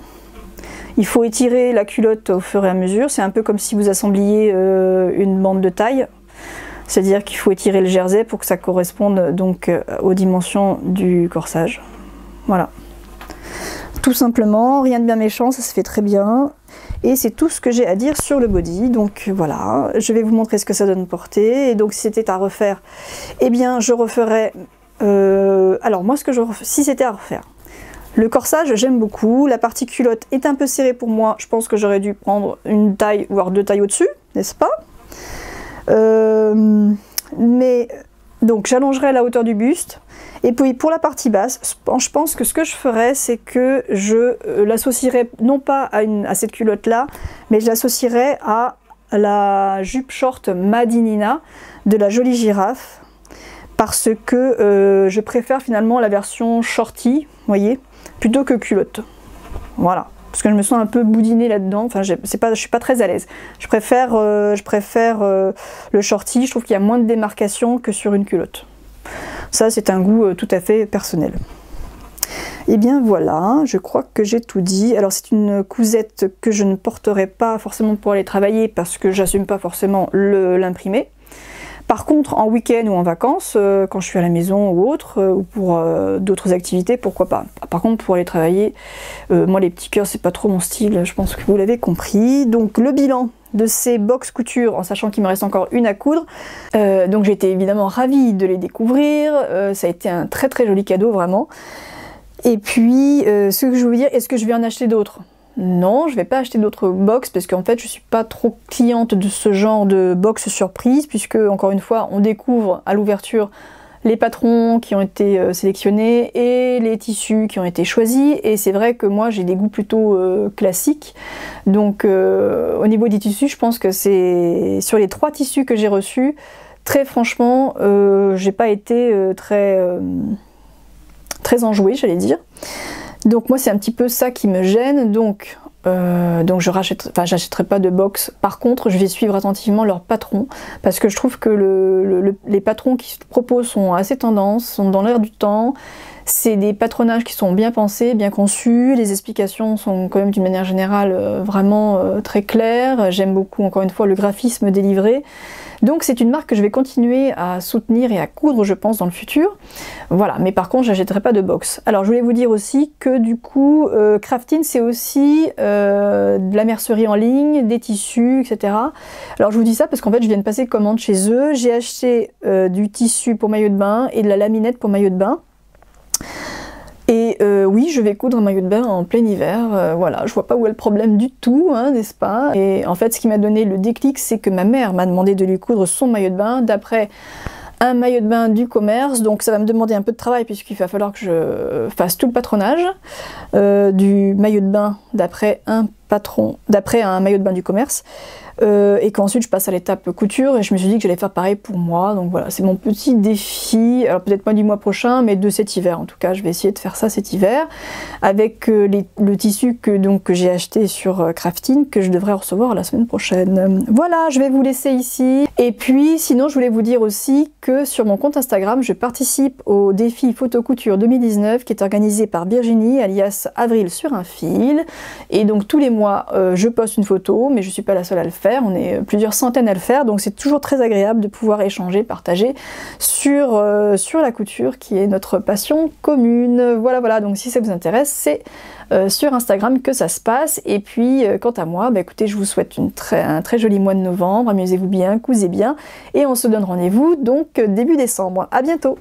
Il faut étirer la culotte au fur et à mesure. C'est un peu comme si vous assembliez euh, une bande de taille. C'est-à-dire qu'il faut étirer le jersey pour que ça corresponde donc aux dimensions du corsage. Voilà. Tout simplement, rien de bien méchant, ça se fait très bien. Et c'est tout ce que j'ai à dire sur le body. Donc voilà, je vais vous montrer ce que ça donne portée. Et donc si c'était à refaire, eh bien je referais... Euh, alors moi, ce que je ref... si c'était à refaire... Le corsage, j'aime beaucoup, la partie culotte est un peu serrée pour moi, je pense que j'aurais dû prendre une taille, voire deux tailles au-dessus, n'est-ce pas? euh, Mais, donc j'allongerai la hauteur du buste, et puis pour la partie basse, je pense que ce que je ferais, c'est que je l'associerais non pas à, une, à cette culotte-là, mais je l'associerais à la jupe short Madinina de La Jolie Girafe, parce que euh, je préfère finalement la version shorty, vous voyez, plutôt que culotte. Voilà, parce que je me sens un peu boudinée là-dedans, enfin c'est pas, je suis pas très à l'aise. Je préfère, euh, je préfère euh, le shorty, je trouve qu'il y a moins de démarcation que sur une culotte. Ça c'est un goût euh, tout à fait personnel. Et bien voilà, je crois que j'ai tout dit. Alors c'est une cousette que je ne porterai pas forcément pour aller travailler parce que j'assume pas forcément l'imprimer. Par contre, en week-end ou en vacances, euh, quand je suis à la maison ou autre, euh, ou pour euh, d'autres activités, pourquoi pas. Par contre, pour aller travailler, euh, moi les petits cœurs, c'est pas trop mon style, je pense que vous l'avez compris. Donc le bilan de ces box couture, en sachant qu'il me reste encore une à coudre. Euh, donc j'étais évidemment ravie de les découvrir, euh, ça a été un très très joli cadeau, vraiment. Et puis, euh, ce que je veux dire, est-ce que je vais en acheter d'autres ? Non, je ne vais pas acheter d'autres box parce qu'en fait je ne suis pas trop cliente de ce genre de box surprise, puisque encore une fois on découvre à l'ouverture les patrons qui ont été sélectionnés et les tissus qui ont été choisis, et c'est vrai que moi j'ai des goûts plutôt euh, classiques, donc euh, au niveau des tissus je pense que c'est sur les trois tissus que j'ai reçus, très franchement euh, j'ai pas été euh, très, euh, très enjouée, j'allais dire. Donc moi c'est un petit peu ça qui me gêne, donc Euh, donc je rachèterai, enfin, j'achèterai pas de box. Par contre, je vais suivre attentivement leurs patrons parce que je trouve que le, le, les patrons qui proposent sont assez tendance, sont dans l'air du temps. C'est des patronages qui sont bien pensés, bien conçus. Les explications sont quand même d'une manière générale euh, vraiment euh, très claires. J'aime beaucoup, encore une fois, le graphisme délivré. Donc c'est une marque que je vais continuer à soutenir et à coudre, je pense, dans le futur. Voilà, mais par contre, j'achèterai pas de box. Alors, je voulais vous dire aussi que du coup, euh, Craftine, c'est aussi euh, de la mercerie en ligne, des tissus, et cetera. Alors, je vous dis ça parce qu'en fait, je viens de passer commande chez eux. J'ai acheté euh, du tissu pour maillot de bain et de la laminette pour maillot de bain. Et euh, oui, je vais coudre un maillot de bain en plein hiver, euh, voilà, je vois pas où est le problème du tout, n'est-ce pas? Et en fait, ce qui m'a donné le déclic, c'est que ma mère m'a demandé de lui coudre son maillot de bain d'après un maillot de bain du commerce, donc ça va me demander un peu de travail puisqu'il va falloir que je fasse tout le patronage euh, du maillot de bain d'après un patron, d'après un maillot de bain du commerce, euh, et qu'ensuite je passe à l'étape couture, et je me suis dit que j'allais faire pareil pour moi, donc voilà, c'est mon petit défi, alors peut-être pas du mois prochain, mais de cet hiver en tout cas, je vais essayer de faire ça cet hiver, avec euh, les, le tissu que, donc, que j'ai acheté sur euh, Craftine, que je devrais recevoir la semaine prochaine. Voilà, je vais vous laisser ici, et puis sinon je voulais vous dire aussi que Que sur mon compte Instagram, je participe au défi photocouture deux mille dix-neuf qui est organisé par Virginie, alias Avril sur un fil. Et donc tous les mois, euh, je poste une photo, mais je suis pas la seule à le faire. On est plusieurs centaines à le faire, donc c'est toujours très agréable de pouvoir échanger, partager sur, euh, sur la couture qui est notre passion commune. Voilà, voilà. Donc si ça vous intéresse, c'est euh, sur Instagram que ça se passe. Et puis, euh, quant à moi, bah, écoutez, je vous souhaite une très, un très joli mois de novembre. Amusez-vous bien, cousez bien, et on se donne rendez-vous donc début décembre. À bientôt!